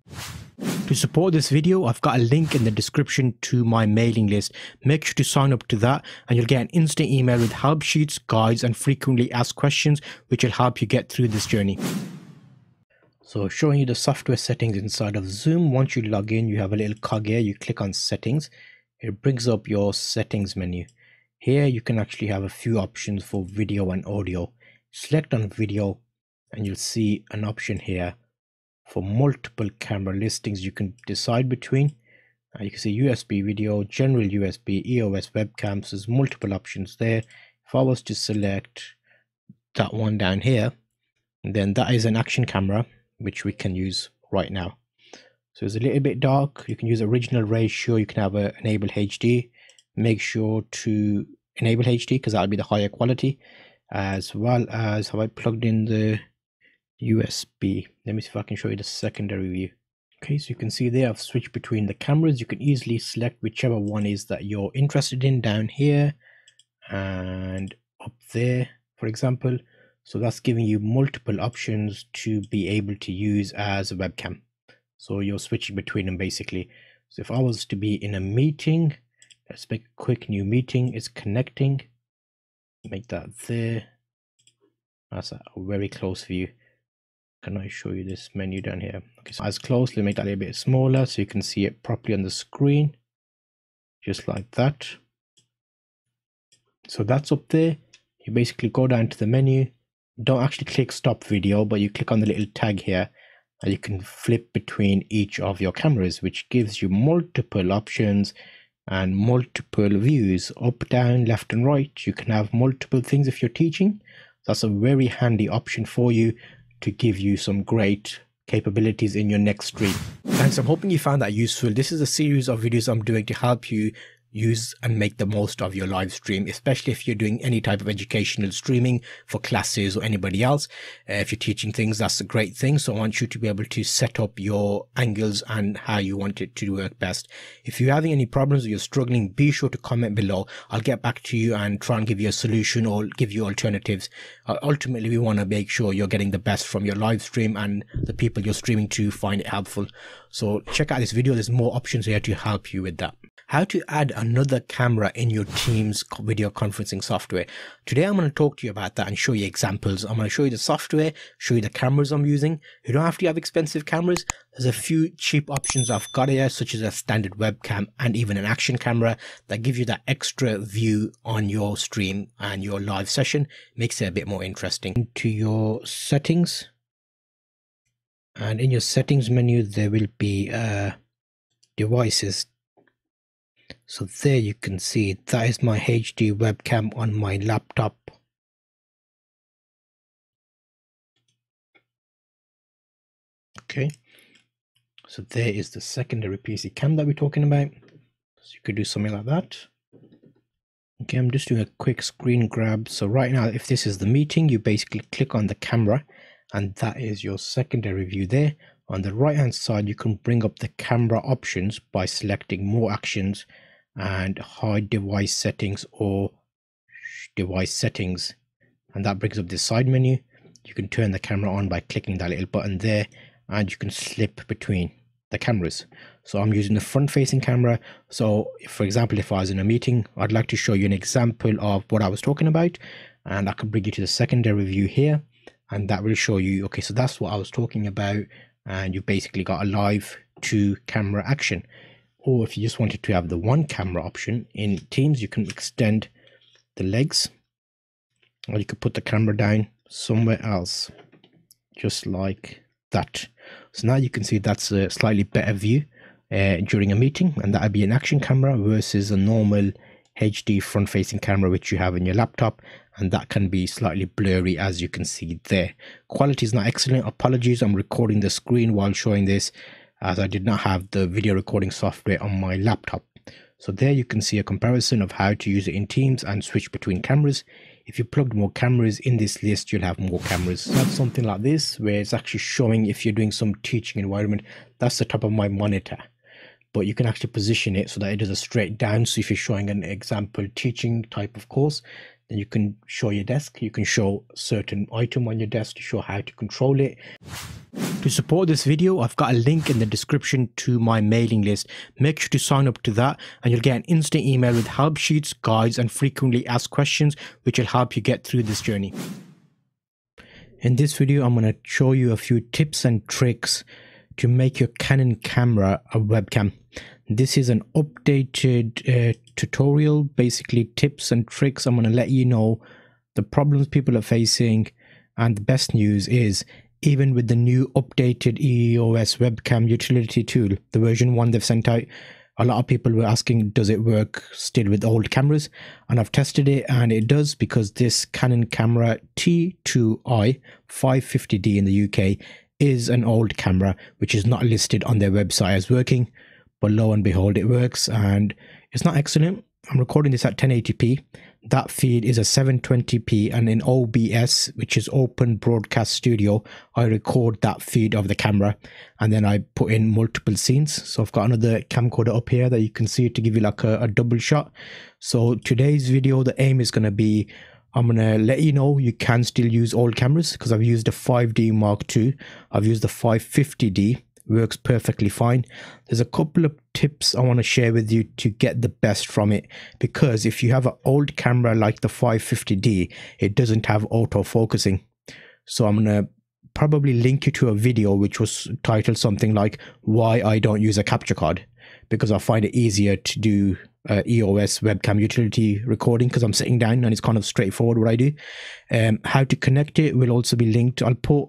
To support this video, I've got a link in the description to my mailing list. Make sure to sign up to that and you'll get an instant email with help sheets, guides and frequently asked questions which will help you get through this journey. So showing you the software settings inside of Zoom. Once you log in, you have a little cog here, you click on settings. It brings up your settings menu. Here you can actually have a few options for video and audio. Select on video and you'll see an option here for multiple camera listings you can decide between. Uh, you can see U S B video, general U S B, E O S webcams. There's multiple options there. If I was to select that one down here, then that is an action camera which we can use right now. So it's a little bit dark. You can use original ratio. You can have a enable H D. Make sure to enable H D because that'll be the higher quality. As well as, have I plugged in the U S B? Let me see if I can show you the secondary view. Okay, so you can see there I've switched between the cameras. You can easily select whichever one is that you're interested in down here and up there, for example. So that's giving you multiple options to be able to use as a webcam. So you're switching between them basically. So if I was to be in a meeting, let's make a quick new meeting. It's connecting. Make that there. That's a very close view. Can I show you this menu down here? Okay, so as close, let me make that a little bit smaller so you can see it properly on the screen. Just like that. So that's up there. You basically go down to the menu. Don't actually click stop video, but you click on the little tag here. And you can flip between each of your cameras, which gives you multiple options and multiple views, up, down, left and right. You can have multiple things if you're teaching. That's a very handy option for you to give you some great capabilities in your next stream. Thanks, I'm hoping you found that useful. This is a series of videos I'm doing to help you use and make the most of your live stream, especially if you're doing any type of educational streaming for classes or anybody else. Uh, if you're teaching things, that's a great thing. So I want you to be able to set up your angles and how you want it to work best. If you're having any problems or you're struggling, be sure to comment below. I'll get back to you and try and give you a solution or give you alternatives. Uh, ultimately, we want to make sure you're getting the best from your live stream and the people you're streaming to find it helpful. So check out this video. There's more options here to help you with that. How to add another camera in your Teams video conferencing software. Today I'm going to talk to you about that and show you examples. I'm going to show you the software, show you the cameras I'm using. You don't have to have expensive cameras. There's a few cheap options I've got here, such as a standard webcam and even an action camera that give you that extra view on your stream and your live session. Makes it a bit more interesting. Into your settings. And in your settings menu, there will be uh, devices. So there you can see that is my H D webcam on my laptop. Okay, so there is the secondary P C cam that we're talking about. So you could do something like that. Okay, I'm just doing a quick screen grab. So right now, if this is the meeting, you basically click on the camera and that is your secondary view there. On the right hand side, you can bring up the camera options by selecting more actions and hide device settings or device settings, and that brings up this side menu. You can turn the camera on by clicking that little button there, and you can slip between the cameras. So I'm using the front facing camera. So for example, if I was in a meeting, I'd like to show you an example of what I was talking about, and I can bring you to the secondary view here, and that will show you, okay, so that's what I was talking about, and you've basically got a live two camera action. Or if you just wanted to have the one camera option in Teams, you can extend the legs, or you could put the camera down somewhere else, just like that. So now you can see that's a slightly better view uh, during a meeting, and that would be an action camera versus a normal H D front facing camera which you have in your laptop, and that can be slightly blurry, as you can see there. Quality is not excellent. Apologies, I'm recording the screen while showing this, as I did not have the video recording software on my laptop. So there you can see a comparison of how to use it in Teams and switch between cameras. If you plugged more cameras in this list, you'll have more cameras. That's something like this where it's actually showing if you're doing some teaching environment. That's the top of my monitor, but you can actually position it so that it does a straight down. So if you're showing an example teaching type of course, then you can show your desk. You can show certain item on your desk to show how to control it. To support this video, I've got a link in the description to my mailing list. Make sure to sign up to that and you'll get an instant email with help sheets, guides, and frequently asked questions, which will help you get through this journey. In this video, I'm going to show you a few tips and tricks to make your Canon camera a webcam. This is an updated uh, tutorial, basically tips and tricks. I'm going to let you know the problems people are facing, and the best news is even with the new updated E O S webcam utility tool, the version one they've sent out, a lot of people were asking, does it work still with old cameras? And I've tested it and it does, because this Canon camera T two i five fifty D in the U K is an old camera which is not listed on their website as working, but lo and behold, it works. And it's not excellent. I'm recording this at ten eighty p. That feed is a seven twenty p, and in O B S, which is Open Broadcast Studio, I record that feed of the camera and then I put in multiple scenes. So I've got another camcorder up here that you can see to give you like a, a double shot. So today's video, the aim is going to be, I'm going to let you know you can still use old cameras, because I've used the five D Mark two. I've used the five fifty D. Works perfectly fine. There's a couple of tips I want to share with you to get the best from it, because if you have an old camera like the five fifty D, it doesn't have auto focusing. So I'm going to probably link you to a video which was titled something like why I don't use a capture card, because I find it easier to do Uh, E O S webcam utility recording, because I'm sitting down and it's kind of straightforward what I do. Um, how to connect it will also be linked. I'll put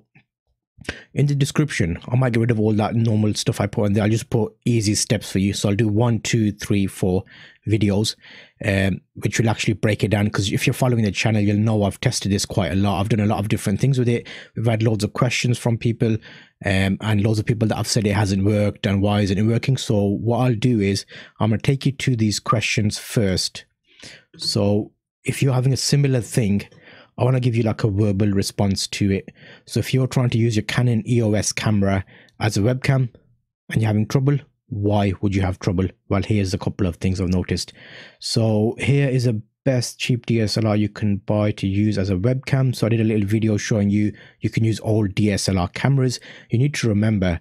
in the description. I might get rid of all that normal stuff I put in there. I'll just put easy steps for you. So I'll do one, two, three, four videos, um, which will actually break it down. Because if you're following the channel, you'll know I've tested this quite a lot. I've done a lot of different things with it. We've had loads of questions from people, um, and loads of people that have said it hasn't worked and why isn't it working. So what I'll do is I'm going to take you to these questions first. So if you're having a similar thing, I want to give you like a verbal response to it. So if you're trying to use your Canon E O S camera as a webcam and you're having trouble, why would you have trouble? Well, here's a couple of things I've noticed. So here is a best cheap D S L R you can buy to use as a webcam. So I did a little video showing you, you can use old D S L R cameras. You need to remember,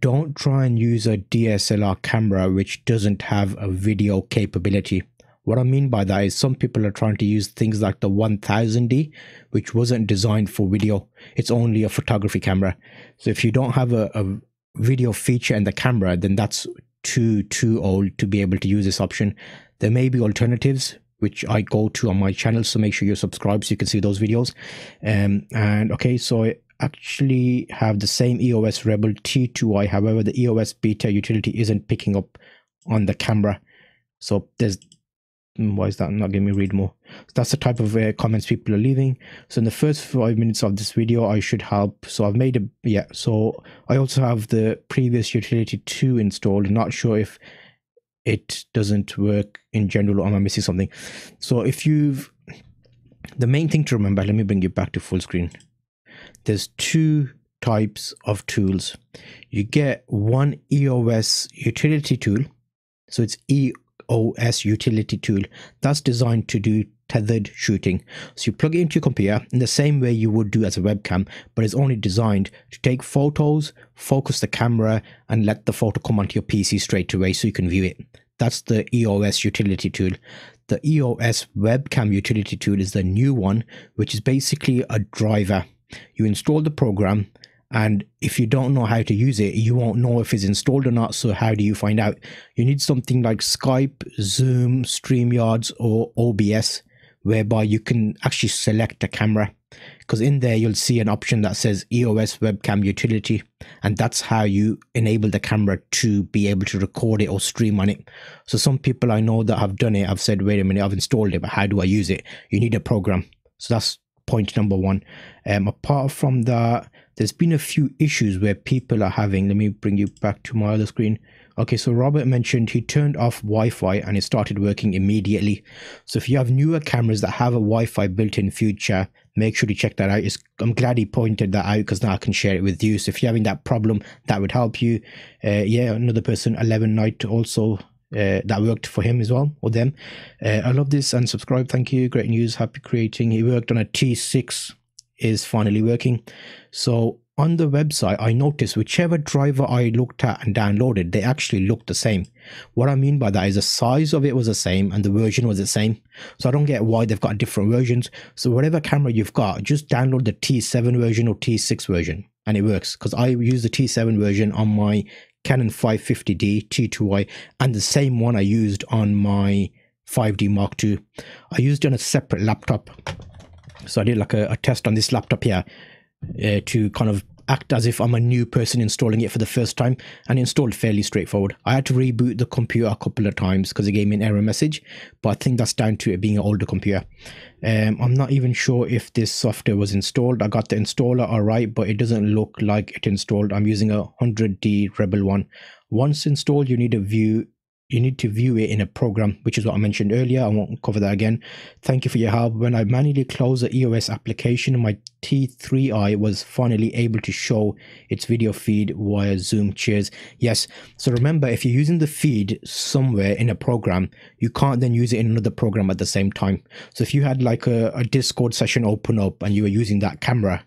don't try and use a D S L R camera which doesn't have a video capability. What I mean by that is some people are trying to use things like the one thousand D, which wasn't designed for video. It's only a photography camera. So if you don't have a, a video feature in the camera, then that's too, too old to be able to use this option. There may be alternatives, which I go to on my channel. So make sure you're subscribed so you can see those videos. Um, and okay, so I actually have the same E O S Rebel T two i. However, the E O S Beta utility isn't picking up on the camera. So there's... why is that not giving me read more? So that's the type of uh, comments people are leaving. So in the first five minutes of this video, I should help. So I've made a, yeah. So I also have the previous utility two installed. Not sure if it doesn't work in general or am I missing something. So if you've, the main thing to remember, let me bring you back to full screen. There's two types of tools. You get one E O S utility tool. So it's E O S. E O S utility tool that's designed to do tethered shooting. So you plug it into your computer in the same way you would do as a webcam, but it's only designed to take photos, focus the camera, and let the photo come onto your P C straight away so you can view it. That's the E O S utility tool. The E O S webcam utility tool is the new one, which is basically a driver. You install the program, and if you don't know how to use it, you won't know if it's installed or not. So how do you find out? You need something like Skype, Zoom, StreamYards, or O B S, whereby you can actually select a camera. Because in there, you'll see an option that says E O S webcam utility. And that's how you enable the camera to be able to record it or stream on it. So some people I know that have done it, I've said, wait a minute, I've installed it, but how do I use it? You need a program. So that's point number one. Um, apart from that, there's been a few issues where people are having, let me bring you back to my other screen. Okay, so Robert mentioned he turned off Wi-Fi and it started working immediately. So if you have newer cameras that have a Wi-Fi built in future, make sure to check that out. It's, I'm glad he pointed that out because now I can share it with you. So if you're having that problem, that would help you. Uh, yeah, another person, eleven night also, uh, that worked for him as well, or them. Uh, I love this and subscribe. Thank you. Great news. Happy creating. He worked on a T six. Is finally working. So on the website, I noticed whichever driver I looked at and downloaded, they actually looked the same. What I mean by that is the size of it was the same and the version was the same. So I don't get why they've got different versions. So whatever camera you've got, just download the T seven version or T six version and it works, because I use the T seven version on my Canon five fifty D T two i and the same one I used on my five D Mark two. I used it on a separate laptop. So I did like a, a test on this laptop here uh, to kind of act as if I'm a new person installing it for the first time, and installed fairly straightforward. I had to reboot the computer a couple of times because it gave me an error message, but I think that's down to it being an older computer. Um, I'm not even sure if this software was installed. I got the installer all right, but it doesn't look like it installed. I'm using a one hundred D Rebel one. Once installed, you need a view. You need to view it in a program, which is what I mentioned earlier. I won't cover that again. Thank you for your help. When I manually closed the E O S application, my T three i was finally able to show its video feed via Zoom. Cheers. Yes. So remember, if you're using the feed somewhere in a program, you can't then use it in another program at the same time. So if you had like a, a Discord session open up and you were using that camera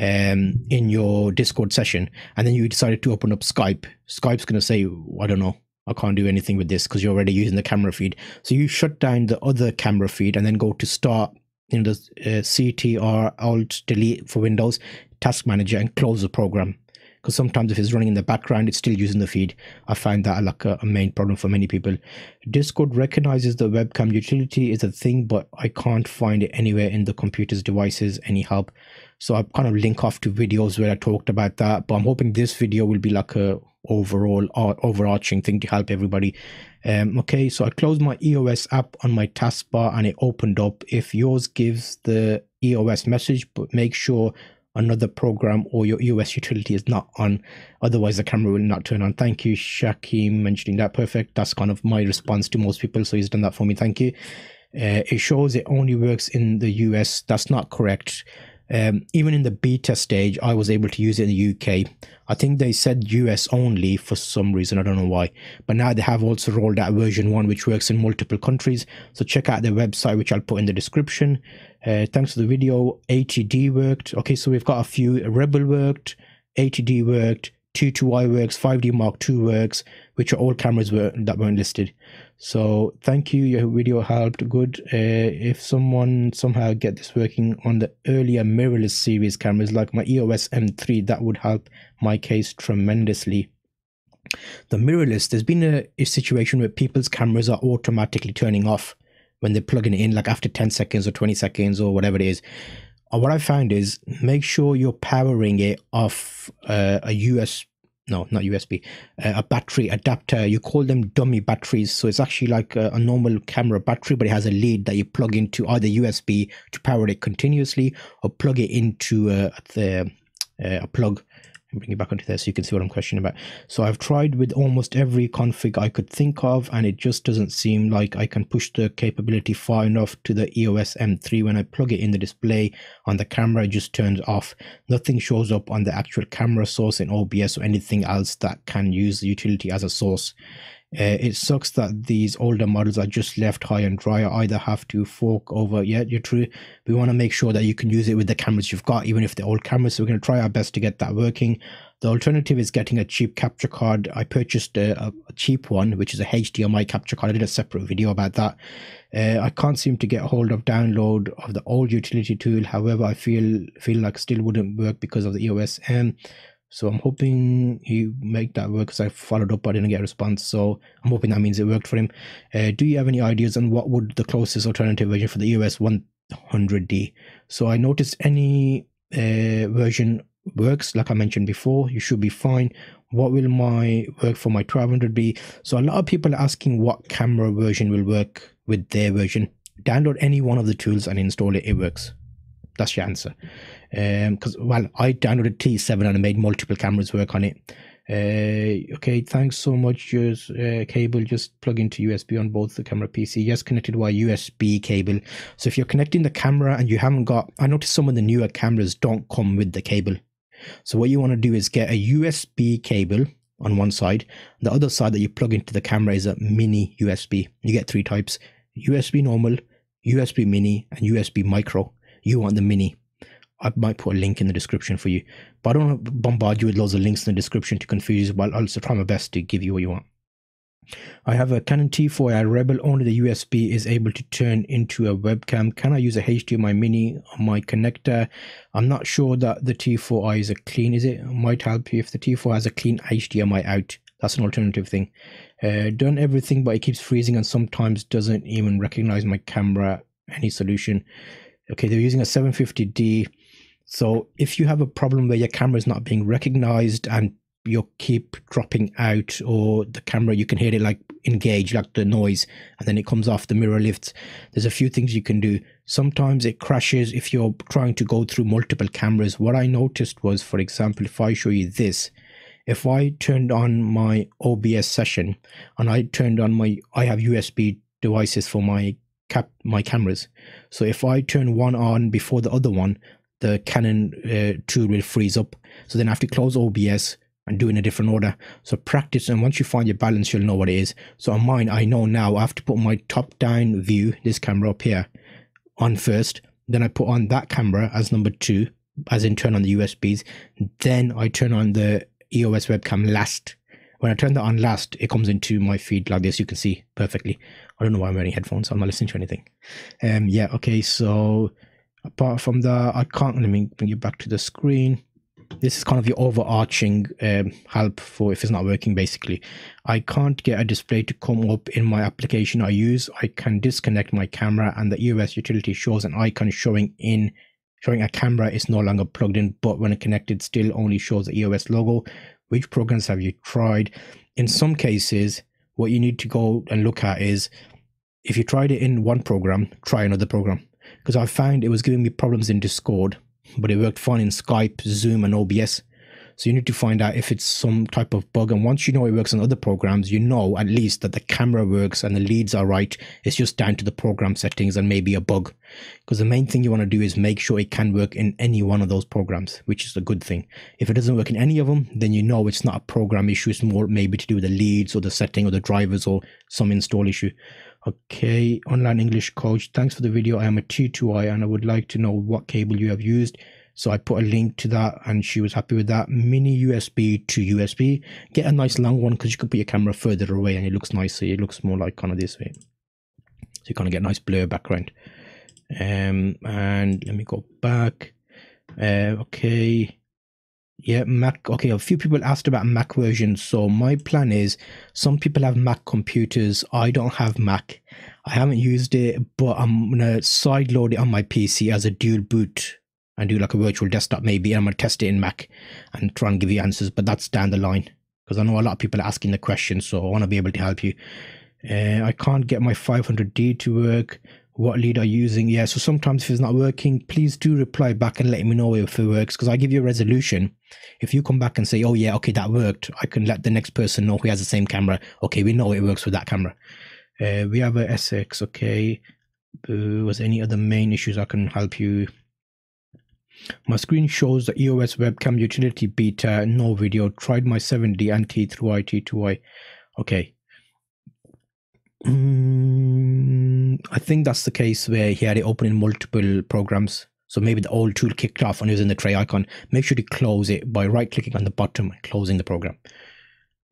um, in your Discord session, and then you decided to open up Skype, Skype's going to say, I don't know, I can't do anything with this because you're already using the camera feed. So you shut down the other camera feed and then go to start, you know, the uh, C T R Alt Delete for Windows Task Manager and close the program. because sometimes if it's running in the background, it's still using the feed. I find that like a, a main problem for many people. Discord recognizes the webcam utility is a thing, but I can't find it anywhere in the computer's devices, any help. So I kind of link off to videos where I talked about that, but I'm hoping this video will be like a overall or overarching thing to help everybody. Um, okay, so I closed my E O S app on my taskbar and it opened up. If yours gives the E O S message, but make sure another program or your E O S utility is not on, otherwise the camera will not turn on. Thank you, Shakim, mentioning that. Perfect. That's kind of my response to most people, so he's done that for me. Thank you. Uh, it shows it only works in the U S. That's not correct. Um, even in the beta stage, I was able to use it in the U K. I think they said U S only for some reason. I don't know why. But now they have also rolled out version one, which works in multiple countries. So check out their website, which I'll put in the description. Uh, thanks for the video. eighty D worked. Okay, so we've got a few. Rebel worked, eighty D worked, T two i works, five D Mark two works, which are all cameras were, that weren't listed. So thank you, your video helped. Good. Uh, if someone somehow get this working on the earlier mirrorless series cameras like my E O S M three, that would help my case tremendously. The mirrorless, there's been a, a situation where people's cameras are automatically turning off when they're plugging it in, like after ten seconds or twenty seconds or whatever it is. What I found is make sure you're powering it off uh, a U S, no, not U S B, uh, a battery adapter. You call them dummy batteries. So it's actually like a, a normal camera battery, but it has a lead that you plug into either U S B to power it continuously or plug it into uh, the, uh, a plug. And bring it back onto there so you can see what I'm questioning about. So I've tried with almost every config I could think of, and it just doesn't seem like I can push the capability far enough to the E O S M three. When I plug it in the display on the camera, it just turns off. Nothing shows up on the actual camera source in O B S or anything else that can use the utility as a source. Uh, it sucks that these older models are just left high and dry. I either have to fork over. Yeah, you're true. We want to make sure that you can use it with the cameras you've got, even if they're old cameras. So we're going to try our best to get that working. The alternative is getting a cheap capture card. I purchased a, a cheap one, which is a H D M I capture card. I did a separate video about that. Uh, I can't seem to get hold of download of the old utility tool. However, I feel feel like still wouldn't work because of the E O S M. So I'm hoping he make that work because I followed up, I didn't get a response. So I'm hoping that means it worked for him. Uh, do you have any ideas on what would the closest alternative version for the E O S one hundred D? So I noticed any uh, version works, like I mentioned before, you should be fine. What will my work for my twelve hundred be? So a lot of people are asking what camera version will work with their version. Download any one of the tools and install it, it works. That's your answer. Um, because, well, I downloaded T seven and I made multiple cameras work on it. Uh, okay, thanks so much. Your uh, cable just plug into U S B on both the camera P C. Yes, connected via U S B cable. So if you're connecting the camera and you haven't got, I noticed some of the newer cameras don't come with the cable. So what you want to do is get a U S B cable on one side. The other side that you plug into the camera is a mini U S B. You get three types: U S B normal, U S B mini, and U S B micro. You want the mini. I might put a link in the description for you, but I don't want to bombard you with loads of links in the description to confuse you, but I'll also try my best to give you what you want. I have a Canon T four i Rebel. Only the U S B is able to turn into a webcam. Can I use a H D M I mini on my connector? I'm not sure that the T four i is a clean, is it? It might help you if the T four has a clean H D M I out. That's an alternative thing. Uh, done everything, but it keeps freezing and sometimes doesn't even recognize my camera. Any solution? Okay, they're using a seven fifty D. So if you have a problem where your camera is not being recognized and you keep dropping out, or the camera, you can hear it like engage, like the noise, and then it comes off, the mirror lifts. There's a few things you can do. Sometimes it crashes if you're trying to go through multiple cameras. What I noticed was, for example, if I show you this, if I turned on my O B S session and I turned on my, I have U S B devices for my cap my cameras. So if I turn one on before the other one, the Canon uh, tool will freeze up. So then I have to close O B S and do it in a different order. So practice, and once you find your balance, you'll know what it is. So on mine, I know now I have to put my top down view, this camera up here, on first. Then I put on that camera as number two, as in turn on the U S Bs. Then I turn on the E O S webcam last. When I turn that on last, it comes into my feed like this. You can see perfectly. I don't know why I'm wearing headphones. I'm not listening to anything. Um, yeah, okay. So apart from that, I can't, let me bring you back to the screen. this is kind of the overarching um, help for if it's not working. Basically, I can't get a display to come up in my application I use. I can disconnect my camera and the E O S utility shows an icon showing in showing a camera is no longer plugged in, but when connected still only shows the E O S logo. Which programs have you tried? In some cases, what you need to go and look at is if you tried it in one program, try another program, because I found it was giving me problems in Discord, but it worked fine in Skype, Zoom and O B S. So you need to find out if it's some type of bug, and once you know it works on other programs, you know at least that the camera works and the leads are right. It's just down to the program settings and maybe a bug, because the main thing you want to do is make sure it can work in any one of those programs, which is a good thing. If it doesn't work in any of them, then you know it's not a program issue. It's more maybe to do with the leads or the setting or the drivers or some install issue. Okay, Online English Coach, thanks for the video. I am a T two i and I would like to know what cable you have used. So I put a link to that and she was happy with that. Mini U S B to U S B. Get a nice long one because you could put your camera further away and it looks nicer. It looks more like kind of this way. So you kind of get a nice blur background. Um, and let me go back. Uh, okay. Yeah, Mac. Okay, a few people asked about Mac versions. So my plan is, some people have Mac computers. I don't have Mac. I haven't used it, but I'm going to sideload it on my P C as a dual boot and do like a virtual desktop maybe, and I'm going to test it in Mac and try and give you answers, but that's down the line because I know a lot of people are asking the question, so I want to be able to help you. Uh, I can't get my five hundred D to work. What lead are you using? Yeah, so sometimes if it's not working, please do reply back and let me know if it works, because I give you a resolution. If you come back and say, oh yeah, okay, that worked, I can let the next person know who has the same camera. Okay, we know it works with that camera. Uh, we have a S X, okay. Uh, was there any other main issues I can help you? My screen shows the E O S webcam utility beta, no video. Tried my seven D and T three i, T two i. Okay. Mm, I think that's the case where he had it open in multiple programs. So maybe the old tool kicked off and it was in the tray icon. Make sure to close it by right clicking on the bottom and closing the program.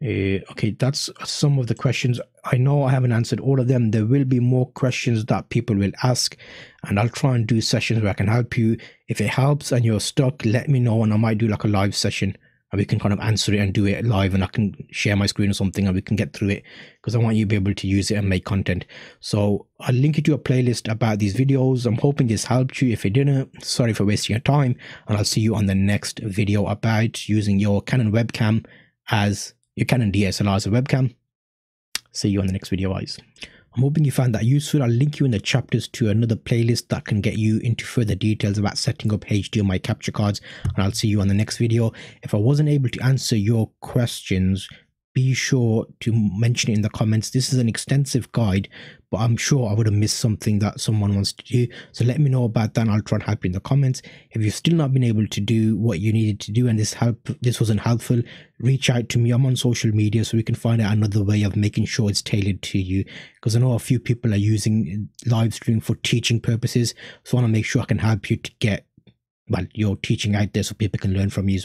Uh, okay, that's some of the questions. I know I haven't answered all of them. There will be more questions that people will ask, and I'll try and do sessions where I can help you. If it helps and you're stuck, let me know, and I might do like a live session and we can kind of answer it and do it live, and I can share my screen or something and we can get through it, because I want you to be able to use it and make content. So I'll link you to a playlist about these videos. I'm hoping this helped you. If it didn't, sorry for wasting your time, and I'll see you on the next video about using your Canon webcam as your Canon D S L R as a webcam. See you on the next video, guys. I'm hoping you found that useful. I'll link you in the chapters to another playlist that can get you into further details about setting up H D M I capture cards. And I'll see you on the next video. If I wasn't able to answer your questions, be sure to mention it in the comments. This is an extensive guide, but I'm sure I would have missed something that someone wants to do. So let me know about that and I'll try and help you in the comments. If you've still not been able to do what you needed to do and this help this wasn't helpful, reach out to me. I'm on social media, so we can find out another way of making sure it's tailored to you, because I know a few people are using live stream for teaching purposes. So I want to make sure I can help you to get well, your teaching out there so people can learn from you as well.